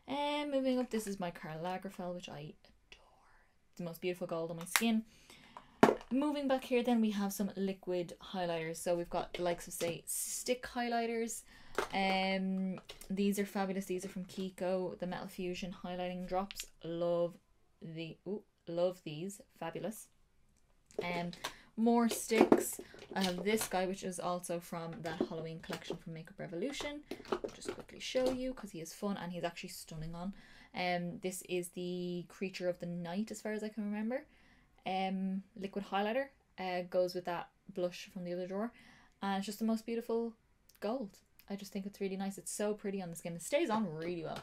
And moving up, this is my Karl Lagerfeld, which I adore. It's the most beautiful gold on my skin. Moving back here, then we have some liquid highlighters. So we've got the likes of, say, stick highlighters. These are fabulous. These are from Kiko, the Metal Fusion highlighting drops. Love these. Fabulous. More sticks. I have this guy, which is also from that Halloween collection from Makeup Revolution. I'll just quickly show you because he is fun and he's actually stunning on. This is the Creature of the Night, as far as I can remember. Liquid highlighter goes with that blush from the other drawer, and it's just the most beautiful gold. I just think it's really nice. It's so pretty on the skin. It stays on really well.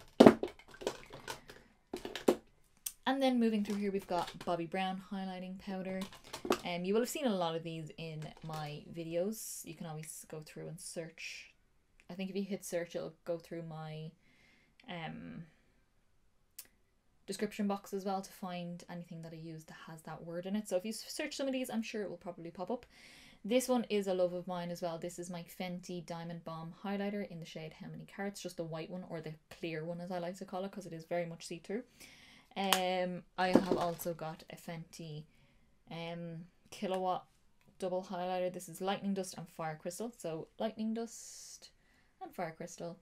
And then moving through here, we've got Bobbi Brown highlighting powder. You will have seen a lot of these in my videos. You can always go through and search. I think if you hit search, it'll go through my description box as well to find anything that I use that has that word in it. So if you search some of these, I'm sure it will probably pop up. This one is a love of mine as well. This is my Fenty Diamond Bomb highlighter in the shade How Many Carats, just the white one, or the clear one as I like to call it, because it is very much see-through. I have also got a Fenty Kilowatt double highlighter. This is Lightning Dust and Fire Crystal. So Lightning Dust and Fire Crystal,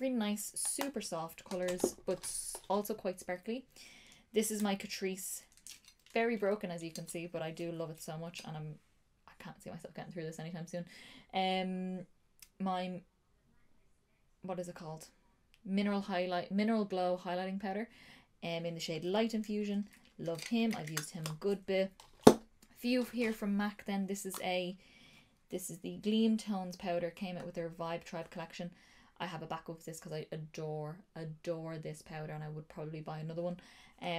really nice, super soft colors, but also quite sparkly. This is my Catrice, very broken as you can see, but I do love it so much, and I can't see myself getting through this anytime soon. My, what is it called, mineral glow highlighting powder in the shade Light Infusion. Love him. I've used him a good bit. A few here from MAC then. This is the Gleam Tones powder. Came out with their Vibe Tribe collection. I have a backup of this because I adore this powder, and I would probably buy another one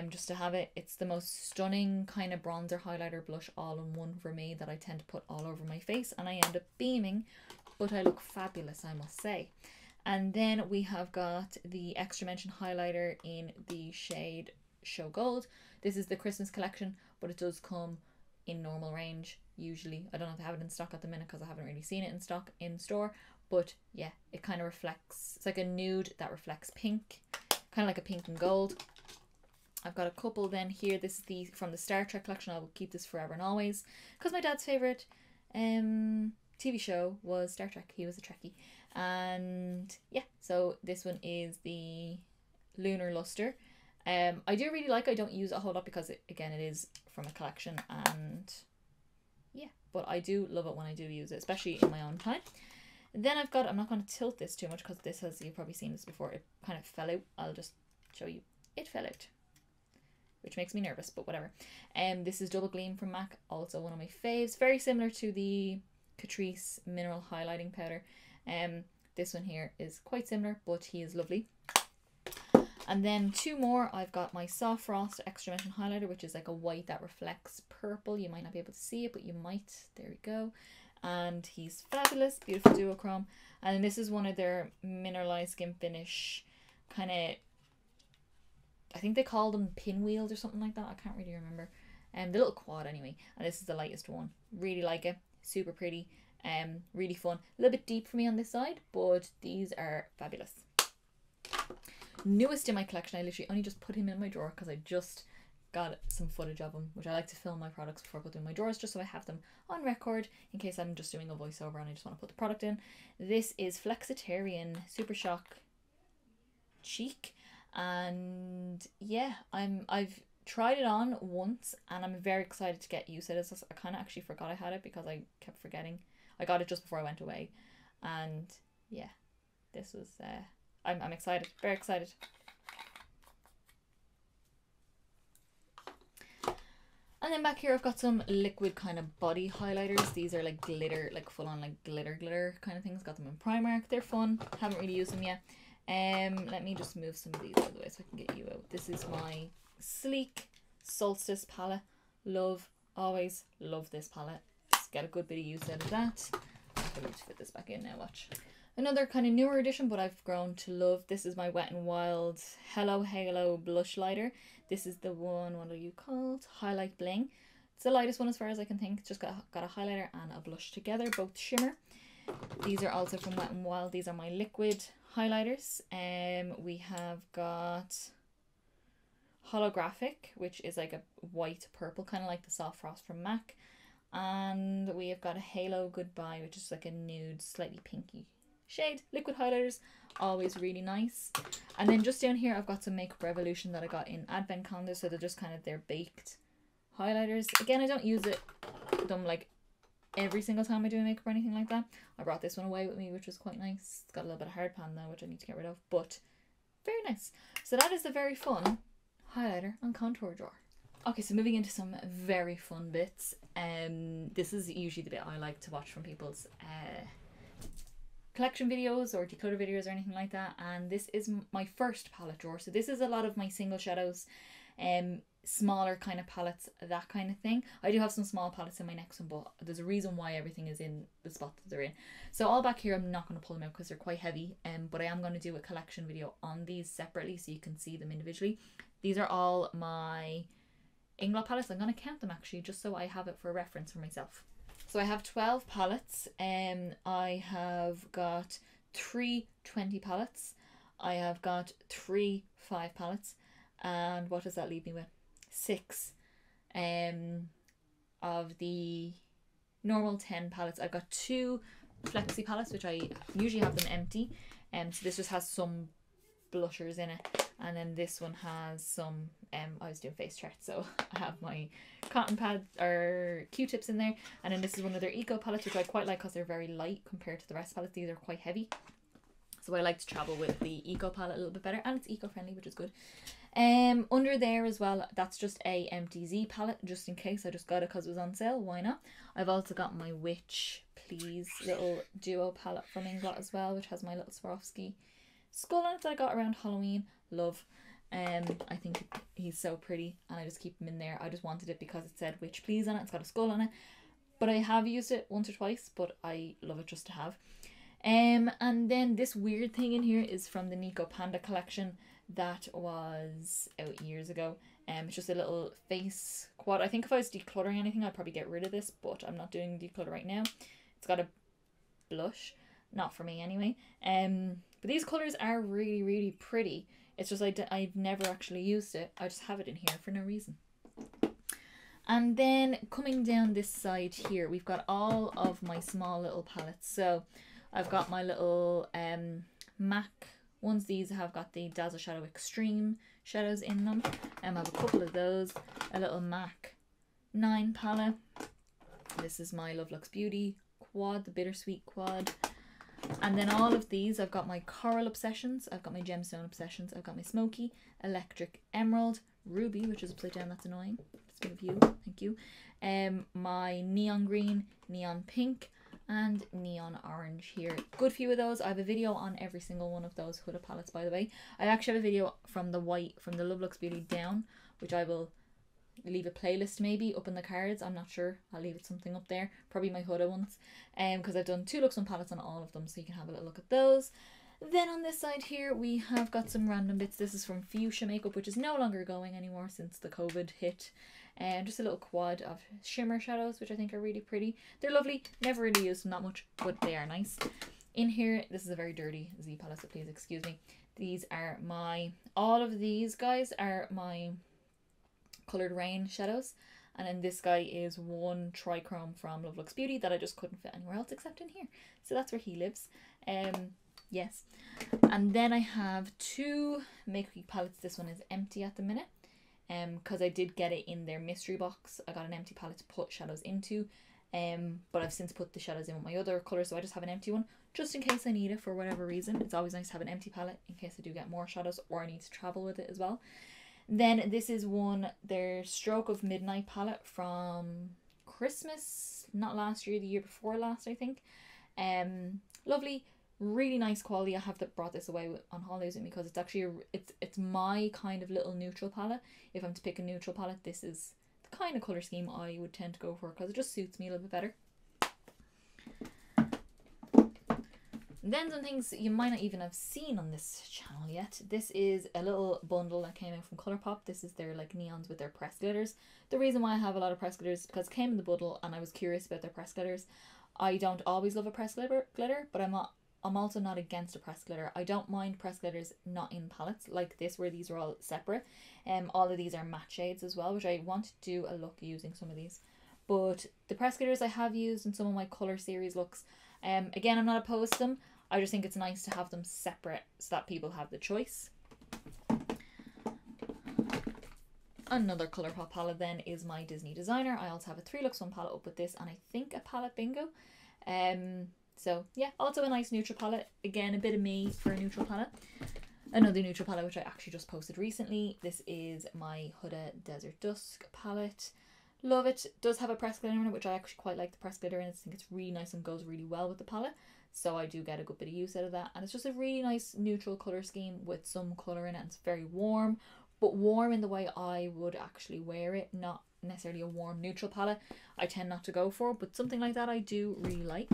just to have it. It's the most stunning kind of bronzer, highlighter, blush all in one for me that I tend to put all over my face, and I end up beaming, but I look fabulous, I must say. And then we have got the Extra Dimension highlighter in the shade Show Gold. This is the Christmas collection, but it does come in normal range usually. I don't know if they have it in stock at the minute because I haven't really seen it in stock in store. But yeah, it kind of reflects, it's like a nude that reflects pink, kind of like a pink and gold. I've got a couple then here. This is the from the Star Trek collection. I will keep this forever and always because my dad's favourite TV show was Star Trek. He was a Trekkie. And yeah, so this one is the Lunar Luster. I do really like it. I don't use it a whole lot because, it is from a collection. And yeah, but I do love it when I do use it, especially in my own time. Then I've got, I'm not going to tilt this too much because this has, you've probably seen this before, it kind of fell out. I'll just show you. It fell out, which makes me nervous, but whatever. This is Double Gleam from MAC, also one of my faves. Very similar to the Catrice Mineral Highlighting Powder. This one here is quite similar, but he is lovely. And then two more. I've got my Soft Frost Extra Dimension Highlighter, which is like a white that reflects purple. You might not be able to see it, but you might. There we go. And he's fabulous, beautiful duochrome. And this is one of their mineralized skin finish kind of, I think they call them pinwheels or something like that. I can't really remember. The little quad anyway. And this is the lightest one. Really like it. Super pretty. Really fun. A little bit deep for me on this side, but these are fabulous. Newest in my collection. I literally only just put him in my drawer because I just got some footage of them, which I like to film my products before I put them in my drawers just so I have them on record in case I'm just doing a voiceover and I just want to put the product in. This is Flexitarian Super Shock Cheek, and yeah, I've tried it on once and I'm very excited to get used to this. I kind of actually forgot I had it because I kept forgetting. I got it just before I went away, and yeah, this was I'm excited, very excited. And then back here I've got some liquid kind of body highlighters. These are like glitter, like full on like glitter kind of things. Got them in Primark. They're fun. Haven't really used them yet. Let me just move some of these out of the way so I can get you out. This is my Sleek Solstice palette. Love, always love this palette. Just get a good bit of use out of that. I'm going to fit this back in now, watch. Another kind of newer edition, but I've grown to love. This is my Wet n Wild Hello Halo Blush Lighter. This is the one, what are you called? Highlight Bling. It's the lightest one as far as I can think. It's just got a highlighter and a blush together, both shimmer. These are also from Wet n Wild. These are my liquid highlighters. We have got Holographic, which is like a white purple, kind of like the Soft Frost from MAC. And we have got a Halo Goodbye, which is like a nude, slightly pinky shade. Liquid highlighters, always really nice. And then just down here I've got some Makeup Revolution that I got in Advent Calendar, so they're just kind of their baked highlighters. Again, I don't use them like every single time I do makeup or anything like that. I brought this one away with me, which was quite nice. It's got a little bit of hard pan though, which I need to get rid of, but very nice. So that is the very fun highlighter and contour drawer. Okay, so moving into some very fun bits. This is usually the bit I like to watch from people's collection videos or declutter videos or anything like that, and this is my first palette drawer. So this is a lot of my single shadows, smaller kind of palettes, that kind of thing. I do have some small palettes in my next one, but there's a reason why everything is in the spot that they're in. So all back here, I'm not going to pull them out because they're quite heavy, but I am going to do a collection video on these separately so you can see them individually. These are all my Inglot palettes. I'm going to count them actually just so I have it for reference for myself. So I have 12 palettes. I have got 3 20 palettes. I have got 3 5 palettes, and what does that leave me with? 6 of the normal 10 palettes. I've got 2 flexi palettes, which I usually have them empty, and so this just has some blushers in it, and then this one has some I was doing face charts, so I have my cotton pads or Q-tips in there. And then this is one of their eco palettes, which I quite like because they're very light compared to the rest of the palettes. These are quite heavy, So I like to travel with the Eco palette a little bit better, and it's eco-friendly, which is good. Under there as well, that's just a MTZ palette, just in case. I just got it because it was on sale, why not? I've also got my Witch Please little duo palette from Inglot as well, which has my little Swarovski skull on it that I got around Halloween. Love. I think he's so pretty, and I just keep him in there. I just wanted it because it said Witch Please on it. It's got a skull on it, but I have used it once or twice, but I love it just to have. And then this weird thing in here is from the Nico Panda collection that was out years ago. It's just a little face quad. I think if I was decluttering anything, I'd probably get rid of this, but I'm not doing declutter right now. It's got a blush, not for me anyway. But these colours are really, really pretty. It's just I've never actually used it. I just have it in here for no reason. And then coming down this side here, we've got all of my small little palettes. So I've got my little MAC ones. These have got the Dazzle Shadow Extreme shadows in them. I have a couple of those. A little MAC 9 palette. This is my Love Looks Beauty quad, the Bittersweet quad. And then all of these, I've got my Coral Obsessions, I've got my Gemstone Obsessions, I've got my Smoky, Electric Emerald, Ruby, which is upside down, that's annoying. It's good of you, thank you. My Neon Green, Neon Pink, and Neon Orange here. Good few of those. I have a video on every single one of those Huda palettes, by the way. I actually have a video from the white, from the Love Looks Beauty down, which I will leave a playlist maybe up in the cards. I'm not sure. I'll leave it something up there. Probably my Huda ones. Because I've done two looks on palettes on all of them, so you can have a little look at those. Then on this side here, we have got some random bits. This is from Fuchsia Makeup, which is no longer going anymore since the COVID hit. Just a little quad of shimmer shadows, which I think are really pretty. They're lovely. Never really used them that much, but they are nice. In here, this is a very dirty Z palette, so please excuse me. These are my... all of these guys are my Coloured Rain shadows, and then this guy is one trichrome from Love Looks Beauty that I just couldn't fit anywhere else except in here, so that's where he lives. Yes, and then I have two Makeup Geek palettes. This one is empty at the minute because I did get it in their mystery box. I got an empty palette to put shadows into, but I've since put the shadows in with my other colours, so I just have an empty one just in case I need it for whatever reason. It's always nice to have an empty palette in case I do get more shadows or I need to travel with it as well. Then this is one, their Stroke of Midnight palette from Christmas, not last year, the year before last, I think. Lovely, really nice quality. I have brought this away on holidays with me because it's actually, it's my kind of little neutral palette. If I'm to pick a neutral palette, this is the kind of colour scheme I would tend to go for because it just suits me a little bit better. Then some things you might not even have seen on this channel yet. This is a little bundle that came out from Colourpop. This is their like neons with their press glitters. The reason why I have a lot of press glitters is because it came in the bundle and I was curious about their press glitters. I don't always love a press glitter, but I'm also not against a press glitter. I don't mind press glitters not in palettes like this where these are all separate. All of these are matte shades as well, which I want to do a look using some of these. But the press glitters I have used in some of my colour series looks. Again, I'm not opposed to them. I just think it's nice to have them separate so that people have the choice. Another Colourpop palette then is my Disney Designer. I also have a 3-Looks-1 palette up with this and I think a palette bingo. So yeah, also a nice neutral palette. Again, a bit of me for a neutral palette. Another neutral palette which I actually just posted recently. This is my Huda Desert Dusk palette. Love it. Does have a press glitter in it, which I actually quite like the press glitter in. I think it's really nice and goes really well with the palette. So I do get a good bit of use out of that. And it's just a really nice neutral colour scheme with some colour in it. And it's very warm, but warm in the way I would actually wear it. Not necessarily a warm neutral palette I tend not to go for, but something like that I do really like.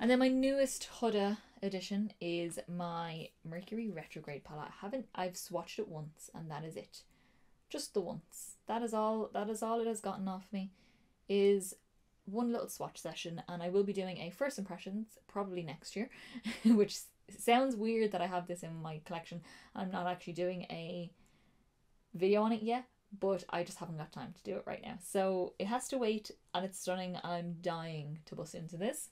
And then my newest Huda edition is my Mercury Retrograde palette. I've swatched it once and that is it. Just the once. That is all it has gotten off me is one little swatch session, and I will be doing a first impressions probably next year, which sounds weird that I have this in my collection. I'm not actually doing a video on it yet, but I just haven't got time to do it right now. So it has to wait, and it's stunning. I'm dying to bust into this.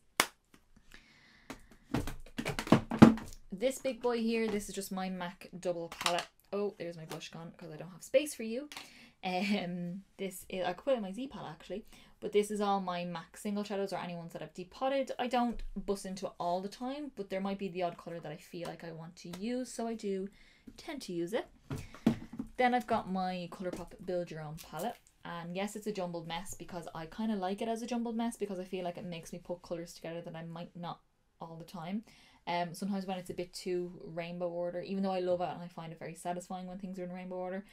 This big boy here, this is just my MAC double palette. Oh, there's my blush gone because I don't have space for you. This is, I could put it in my Z palette actually, but this is all my MAC single shadows, or any ones that I've depotted. I don't bust into it all the time, but there might be the odd colour that I feel like I want to use, so I do tend to use it. Then I've got my Colourpop Build Your Own palette, and yes, it's a jumbled mess because I kind of like it as a jumbled mess, because I feel like it makes me put colours together that I might not all the time. Sometimes when it's a bit too rainbow order, even though I love it and I find it very satisfying when things are in rainbow order,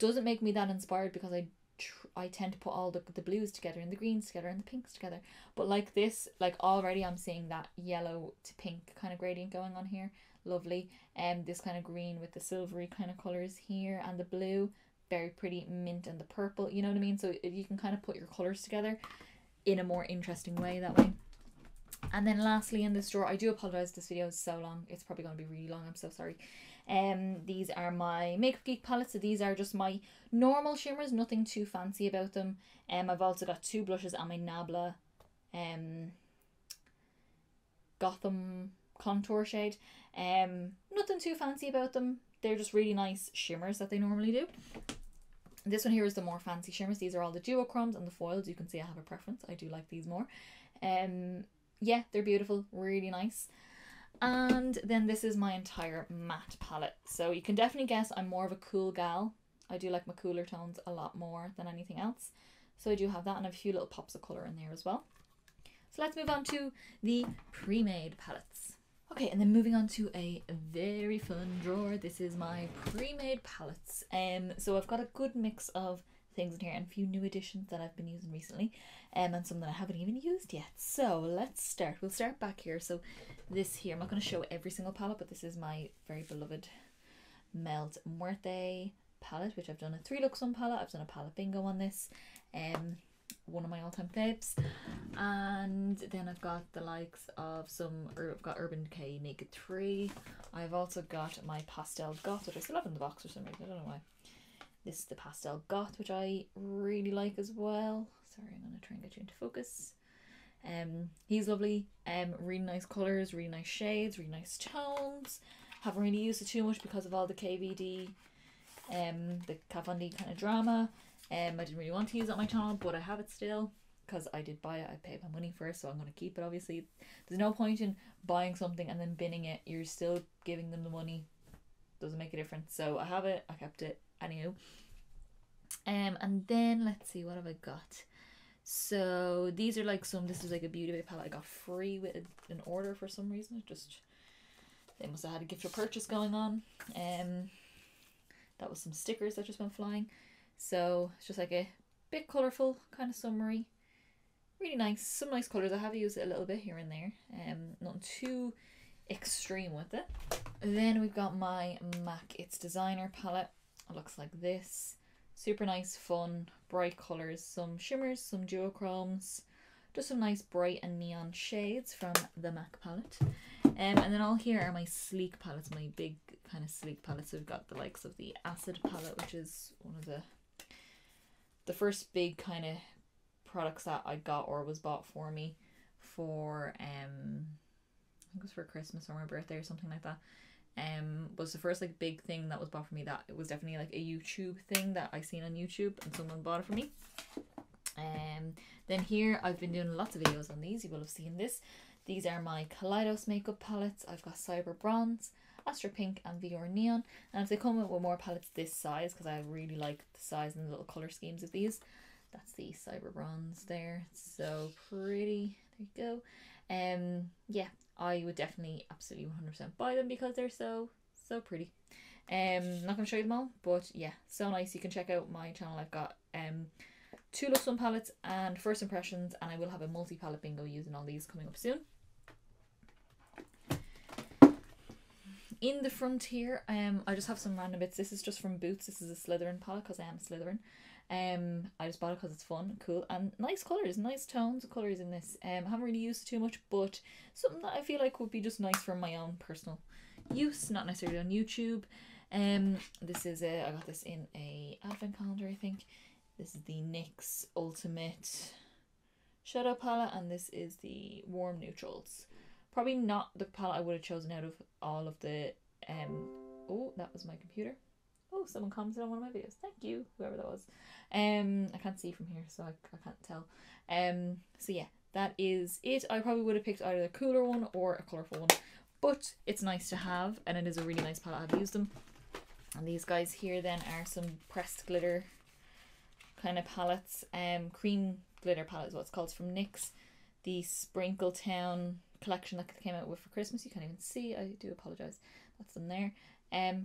doesn't make me that inspired, because I tend to put all the blues together and the greens together and the pinks together. But like this, like already I'm seeing that yellow to pink kind of gradient going on here. Lovely. This kind of green with the silvery kind of colours here, and the blue, very pretty mint, and the purple, you know what I mean? So you can kind of put your colours together in a more interesting way that way. And then lastly in this drawer, I do apologise, this video is so long, it's probably going to be really long, I'm so sorry. These are my Makeup Geek palettes, so these are just my normal shimmers, nothing too fancy about them. I've also got two blushes and my Nabla Gotham contour shade. Nothing too fancy about them, they're just really nice shimmers that they normally do. This one here is the more fancy shimmers, these are all the duochromes and the foils. You can see I have a preference, I do like these more. Yeah, they're beautiful, really nice. And then this is my entire matte palette, so you can definitely guess I'm more of a cool gal. I do like my cooler tones a lot more than anything else, so I do have that, and I have a few little pops of colour in there as well. So let's move on to the pre-made palettes. Okay, and then moving on to a very fun drawer, this is my pre-made palettes. So I've got a good mix of things in here and a few new additions that I've been using recently, and some that I haven't even used yet. So let's start, we'll start back here. So this here, I'm not going to show every single palette, but this is my very beloved Melt Muerte palette, which I've done a 3 looks 1 palette, I've done a palette bingo on this, one of my all-time faves. And then I've got the likes of some, I've got Urban Decay Naked 3, I've also got my Pastel Goth, which I still have in the box for some reason, I don't know why. This is the Pastel Goth, which I really like as well. Sorry, I'm going to try and get you into focus. He's lovely. Really nice colours, really nice shades, really nice tones. Haven't really used it too much because of all the KVD, the Kat Von D kind of drama. I didn't really want to use it on my channel, but I have it still because I did buy it. I paid my money for it, so I'm going to keep it, obviously. There's no point in buying something and then binning it. You're still giving them the money. Doesn't make a difference. So I have it, I kept it. Anywho, and then let's see, what have I got? So these are like some, this is like a Beauty Bay palette I got free with an order for some reason. Just, they must have had a gift or purchase going on. That was some stickers that just went flying. So it's just like a bit colourful kind of summery, really nice, some nice colours. I have used it a little bit here and there, nothing too extreme with it. Then we've got my MAC It's Designer palette. It looks like this, super nice, fun, bright colours, some shimmers, some duochromes, just some nice bright and neon shades from the MAC palette. And then all here are my Sleek palettes, my big kind of sleek palettes. So we've got the likes of the Acid palette, which is one of the first big kind of products that I got, or was bought for me for, I think it was for Christmas or my birthday or something like that. Was the first like big thing that was bought for me, that it was definitely like a YouTube thing that I seen on YouTube and someone bought it for me. Then here I've been doing lots of videos on these, you will have seen this. These are my Kaleidos makeup palettes. I've got Cyber Bronze, Astro Pink and Vior Neon, and if they come up with more palettes this size, because I really like the size and the little colour schemes of these. That's the Cyber Bronze there, it's so pretty, there you go. Yeah, I would definitely absolutely 100% buy them because they're so pretty. Not going to show you them all, but yeah, so nice. You can check out my channel. I've got 2 looks 1 palettes and first impressions, and I will have a multi palette bingo using all these coming up soon. In the front here, I just have some random bits. This is just from Boots. This is a Slytherin palette because I am Slytherin. I just bought it because it's fun, cool, and nice colours, nice tones of colours in this. I haven't really used it too much, but something that I feel like would be just nice for my own personal use, not necessarily on YouTube. This is I got this in a advent calendar, I think. This is the NYX Ultimate Shadow palette, and this is the Warm Neutrals. Probably not the palette I would have chosen out of all of the oh, that was my computer. Oh, someone commented on one of my videos. Thank you, whoever that was. I can't see from here, so I can't tell. So yeah, that is it. I probably would have picked either the cooler one or a colourful one, but it's nice to have, and it is a really nice palette. I've used them. And these guys here then are some pressed glitter kind of palettes. Cream glitter palette is what it's called. It's from NYX. The Sprinkle Town collection that came out with for Christmas. You can't even see. I do apologise. That's them there.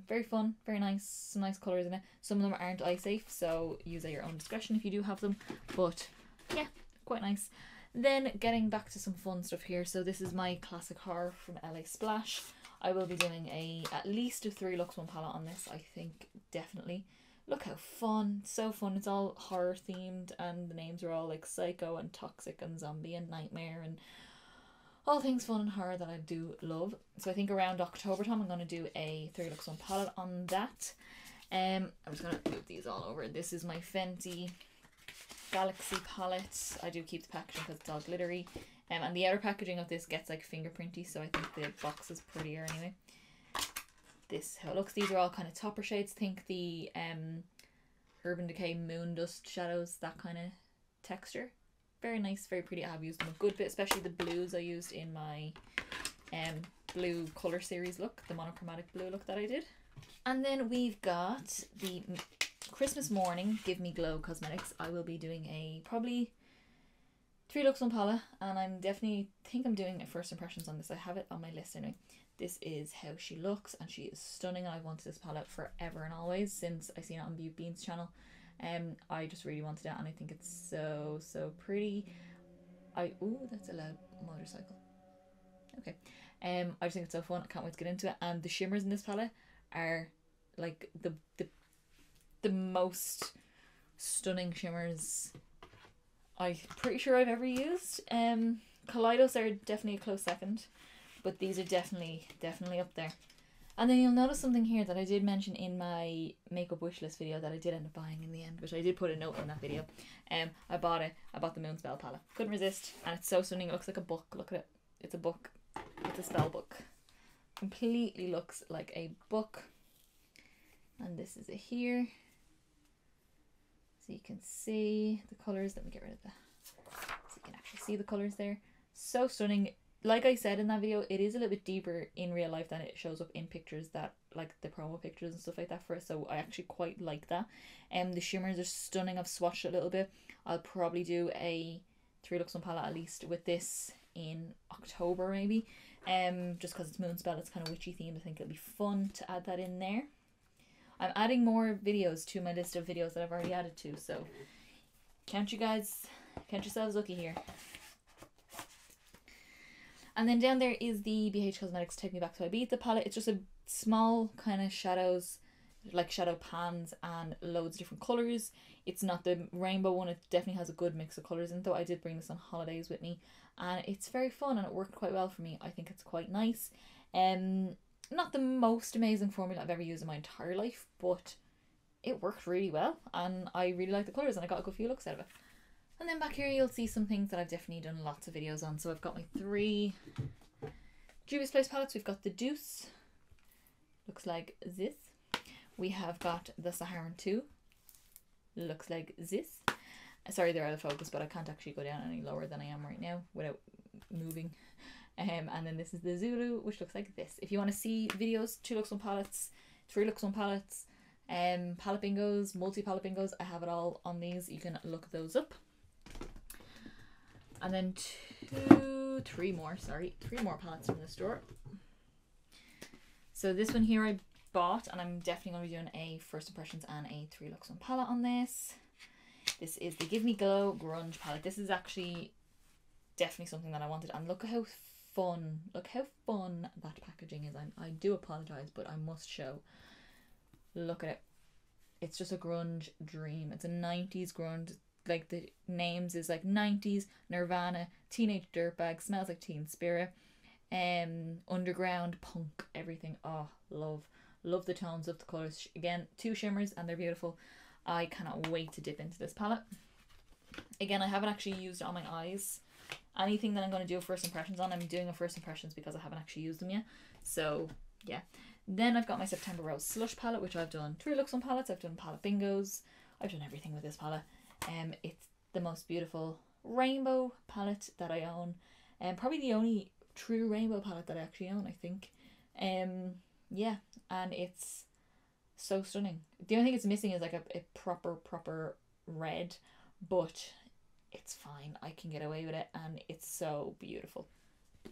Very fun, very nice, some nice colours in it. Some of them aren't eye safe, so use at your own discretion if you do have them. But yeah, quite nice. Then getting back to some fun stuff here. So this is my classic horror from LA Splash. I will be doing at least a 3 Luxe 1 palette on this, I think, definitely. Look how fun, so fun. It's all horror themed and the names are all like psycho and toxic and zombie and nightmare and all things fun and horror that I do love. So I think around October time I'm going to do a 3 Luxe 1 palette on that. I'm just going to move these all over. This is my Fenty Galaxy palette. I do keep the packaging because it's all glittery. And the outer packaging of this gets like fingerprinty, so I think the box is prettier anyway. This is how it looks. These are all kind of topper shades. Think the Urban Decay moon dust shadows, that kind of texture. Very nice, very pretty. I have used them a good bit, especially the blues I used in my blue colour series look, the monochromatic blue look that I did. And then we've got the Christmas Morning Give Me Glow Cosmetics. I will be doing a probably 3 Luxe 1 palette, and I'm definitely think I'm doing a first impressions on this. I have it on my list anyway. This is how she looks, and she is stunning. I've wanted this palette forever and always since I seen it on Beauty Bean's channel. I just really wanted it, and I think it's so pretty. Ooh, that's a loud motorcycle. Okay. I just think it's so fun. I can't wait to get into it. And the shimmers in this palette are like the most stunning shimmers I'm pretty sure I've ever used. Kaleidos are definitely a close second, but these are definitely up there. And then you'll notice something here that I did mention in my makeup wishlist video that I did end up buying in the end, which I did put a note in that video. I bought the Moonspell palette. Couldn't resist, and it's so stunning. It looks like a book. Look at it. It's a book. It's a spell book. Completely looks like a book. And this is it here. So you can see the colours. Let me get rid of that so you can actually see the colours there. So stunning. Like I said in that video, it is a little bit deeper in real life than it shows up in pictures, that like the promo pictures and stuff like that for us, so I actually quite like that. The shimmers are stunning. I've swatched it a little bit. I'll probably do a 3 Luxe 1 palette at least with this in October maybe. Just because it's Moonspell, it's kind of witchy themed. I think it'll be fun to add that in there. I'm adding more videos to my list of videos that I've already added to, so count yourselves lucky here. And then down there is the BH Cosmetics Take Me Back to Ibiza palette. It's just a small kind of shadows, like shadow pans and loads of different colours. It's not the rainbow one. It definitely has a good mix of colours in it, though. I did bring this on holidays with me, and it's very fun, and it worked quite well for me. I think it's quite nice. Not the most amazing formula I've ever used in my entire life, but it worked really well, and I really like the colours, and I got a good few looks out of it. And then back here you'll see some things that I've definitely done lots of videos on. So I've got my 3 Juvia's Place palettes. We've got the Deuce, looks like this. We have got the Saharan 2, looks like this. Sorry, they're out of focus, but I can't actually go down any lower than I am right now without moving. And then this is the Zulu, which looks like this. If you want to see videos, 2 Luxe 1 palettes, 3 Luxe 1 palettes, palette bingos, multi-palette bingos, I have it all on these. You can look those up. And then three more palettes from the store. So this one here I bought, and I'm definitely going to be doing a first impressions and a 3 Luxe 1 palette on this. This is the Give Me Glow Grunge palette. This is actually definitely something that I wanted, and look how fun that packaging is. I do apologise, but I must show. Look at it. It's just a grunge dream. It's a 90s grunge. Like the names is like 90s, Nirvana, Teenage Dirtbag, Smells Like Teen Spirit, underground punk, everything. Oh, love the tones of the colours. Again, 2 shimmers, and they're beautiful. I cannot wait to dip into this palette. Again, I haven't actually used it on my eyes. Anything that I'm going to do a first impressions on, I'm doing a first impressions because I haven't actually used them yet, so yeah. Then I've got my September Rose Slush palette, which I've done three looks on palettes. I've done palette bingos. I've done everything with this palette. It's the most beautiful rainbow palette that I own. Probably the only true rainbow palette that I actually own, I think. Yeah, and it's so stunning. The only thing it's missing is like a proper red, but it's fine. I can get away with it, and it's so beautiful.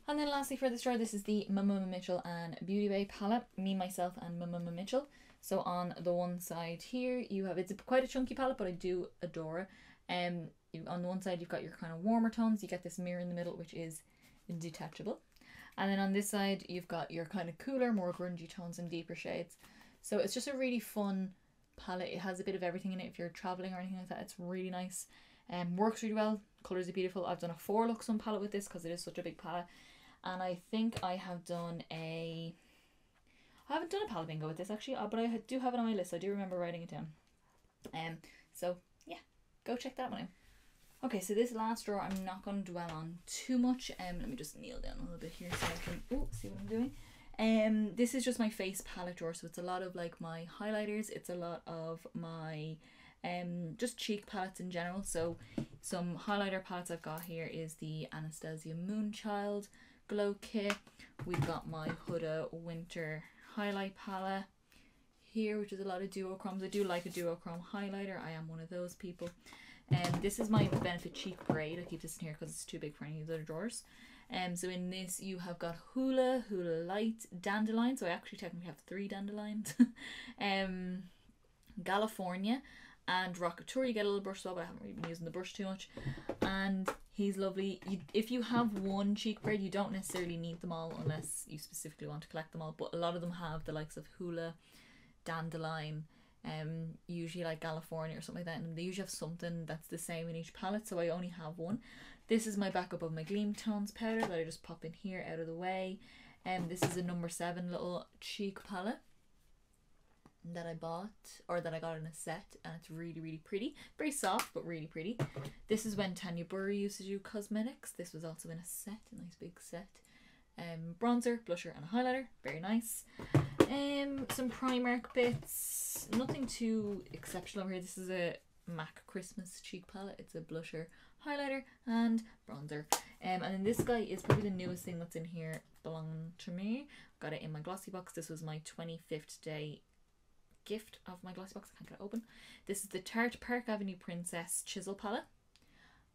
And then lastly for this drawer, this is the Mama Mitchell and Beauty Bay palette, Me, Myself and Mama Mitchell. So on the one side here you have, it's quite a chunky palette, but I do adore it. On the one side you've got your kind of warmer tones, you get this mirror in the middle which is detachable, and then on this side you've got your kind of cooler, more grungy tones and deeper shades. So it's just a really fun palette. It has a bit of everything in it. If you're traveling or anything like that, it's really nice and works really well. Colors are beautiful. I've done a 4 Luxon palette with this because it is such a big palette, and I think I have done a, I haven't done a palette bingo with this actually, but I do have it on my list. I do remember writing it down. So yeah, go check that one out. Okay, so this last drawer I'm not going to dwell on too much. Let me just kneel down a little bit here so I can see what I'm doing. This is just my face palette drawer, so it's a lot of like my highlighters. It's a lot of my just cheek palettes in general. So some highlighter palettes I've got here is the Anastasia Moonchild Glow Kit. We've got my Huda Winter Highlight palette here, which is a lot of duochromes. I do like a duochrome highlighter. I am one of those people. This is my Benefit Cheek Braid. I keep this in here because it's too big for any of the other drawers. So in this you have got Hoola, Hoola Light, Dandelion. So I actually technically have 3 dandelions. California and Rockateur. You get a little brush though, but I haven't really been using the brush too much. And he's lovely. If you have one cheek braid, you don't necessarily need them all unless you specifically want to collect them all. But a lot of them have the likes of Hoola, Dandelion, usually like California or something like that, and they usually have something that's the same in each palette, so I only have one. This is my backup of my Gleam Tones powder that I just pop in here out of the way. This is a number 7 little cheek palette that I bought, or that I got in a set, and it's really pretty. Very soft but really pretty. This is when Tanya Burry used to do cosmetics. This was also in a set, a nice big set. Bronzer, blusher and a highlighter, very nice. Some Primark bits, nothing too exceptional here. This is a MAC Christmas cheek palette. It's a blusher, highlighter and bronzer. And then this guy is probably the newest thing that's in here, belonging to me. Got it in my glossy box. This was my 25th day gift of my glossy box. I can't get it open. This is the Tarte Park Avenue Princess chisel palette,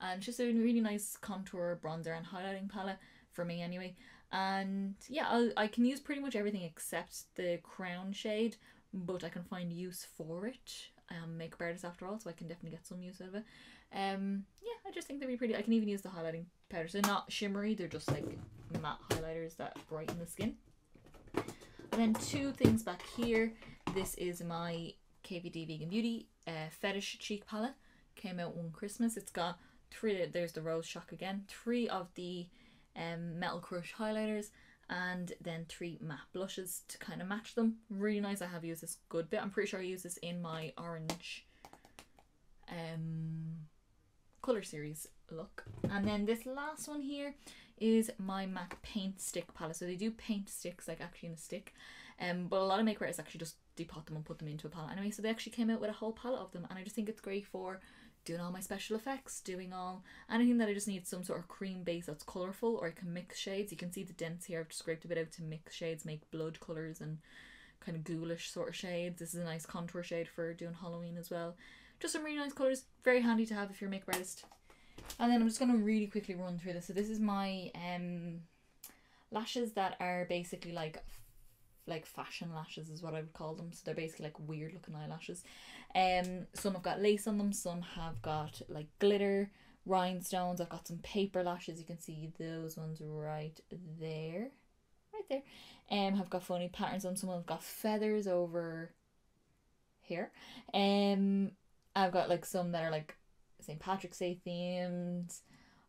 and it's just a really nice contour, bronzer and highlighting palette for me anyway. And yeah, I can use pretty much everything except the crown shade, but I can find use for it. I'm makeup artist after all, so I can definitely get some use out of it. Yeah, I just think they're really pretty. I can even use the highlighting powders. They're not shimmery, they're just like matte highlighters that brighten the skin. And then 2 things back here. This is my KVD Vegan Beauty Fetish Cheek Palette. Came out one Christmas. It's got 3, there's the Rose Shock again, 3 of the Metal Crush highlighters and then 3 matte blushes to kind of match them. Really nice. I have used this good bit. I'm pretty sure I used this in my orange colour series look. And then this last one here is my MAC paint stick palette. So they do paint sticks, like actually in a stick, but a lot of makeup artists actually just depot them and put them into a palette anyway. So they actually came out with a whole palette of them, and I just think it's great for doing all my special effects, doing all anything that I just need some sort of cream base that's colourful, or I can mix shades. You can see the dents here, I've just scraped a bit out to mix shades, make blood colours and kind of ghoulish sort of shades. This is a nice contour shade for doing Halloween as well. Just some really nice colours, very handy to have if you're a makeup artist. And then I'm just going to really quickly run through this. So this is my lashes that are basically like fashion lashes is what I would call them. So they're basically like weird looking eyelashes. Some have got lace on them, some have got like glitter, rhinestones. I've got some paper lashes, you can see those ones right there. Have got funny patterns on them. Some have got feathers over here. I've got like some that are like St. Patrick's Day themed.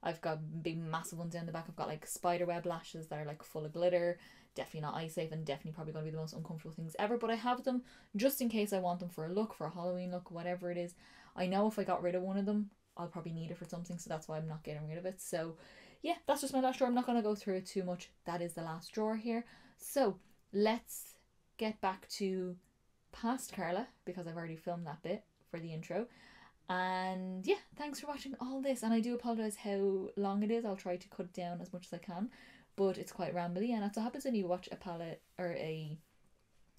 I've got big massive ones down the back. I've got like spider web lashes that are like full of glitter. Definitely not eye safe, and definitely probably going to be the most uncomfortable things ever, but I have them just in case I want them for a look, for a Halloween look, whatever it is. I know if I got rid of one of them, I'll probably need it for something, so that's why I'm not getting rid of it. So yeah, that's just my last drawer. I'm not going to go through it too much. That is the last drawer here. So Let's get back to past Carla, because I've already filmed that bit for the intro. And yeah, thanks for watching all this, and I do apologise how long it is. I'll try to cut it down as much as I can, but it's quite rambly, and that's what happens when you watch a palette or a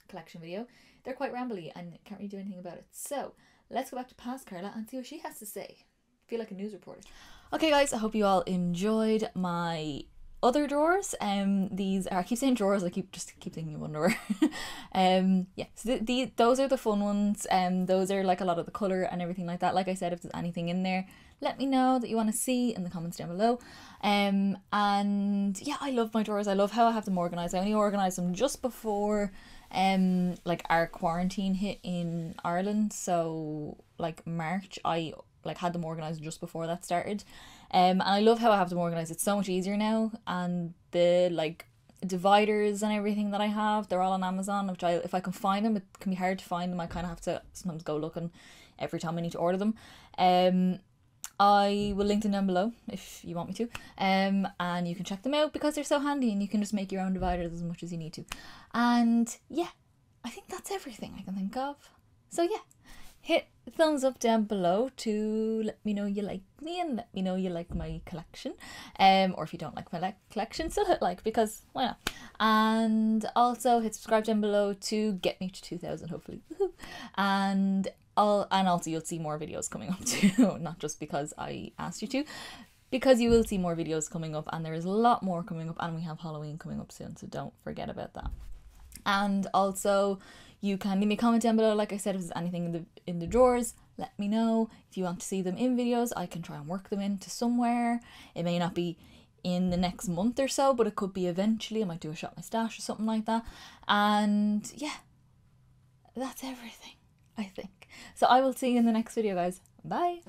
collection video. They're quite rambly and can't really do anything about it. So let's go back to past Carla and see what she has to say. I feel like a news reporter. Okay guys, I hope you all enjoyed my other drawers. These are, I keep saying drawers, I keep thinking of one drawer. Yeah, so those are the fun ones. Those are like a lot of the colour and everything like that. Like I said, if there's anything in there, let me know that you want to see in the comments down below. And yeah, I love my drawers. I love how I have them organised. I only organised them just before like our quarantine hit in Ireland, so like March, I like had them organised just before that started. And I love how I have them organised. It's so much easier now, and the like dividers and everything that I have, they're all on Amazon, which if I can find them, it can be hard to find them. I kind of have to sometimes go looking every time I need to order them. I will link them down below if you want me to, and you can check them out because they're so handy, and you can just make your own dividers as much as you need to. And yeah, I think that's everything I can think of. So yeah, hit thumbs up down below to let me know you like me and let me know you like my collection, or if you don't like my collection, still hit like, because why not? And also hit subscribe down below to get me to 2,000 hopefully. And also you'll see more videos coming up too, not just because I asked you to, because you will see more videos coming up, and there is a lot more coming up, and we have Halloween coming up soon, so don't forget about that. And also you can leave me a comment down below, like I said, if there's anything in the drawers, let me know. If you want to see them in videos, I can try and work them into somewhere. It may not be in the next month or so, but it could be eventually. I might do a shop my stash or something like that. And yeah, that's everything, I think. So I will see you in the next video, guys. Bye.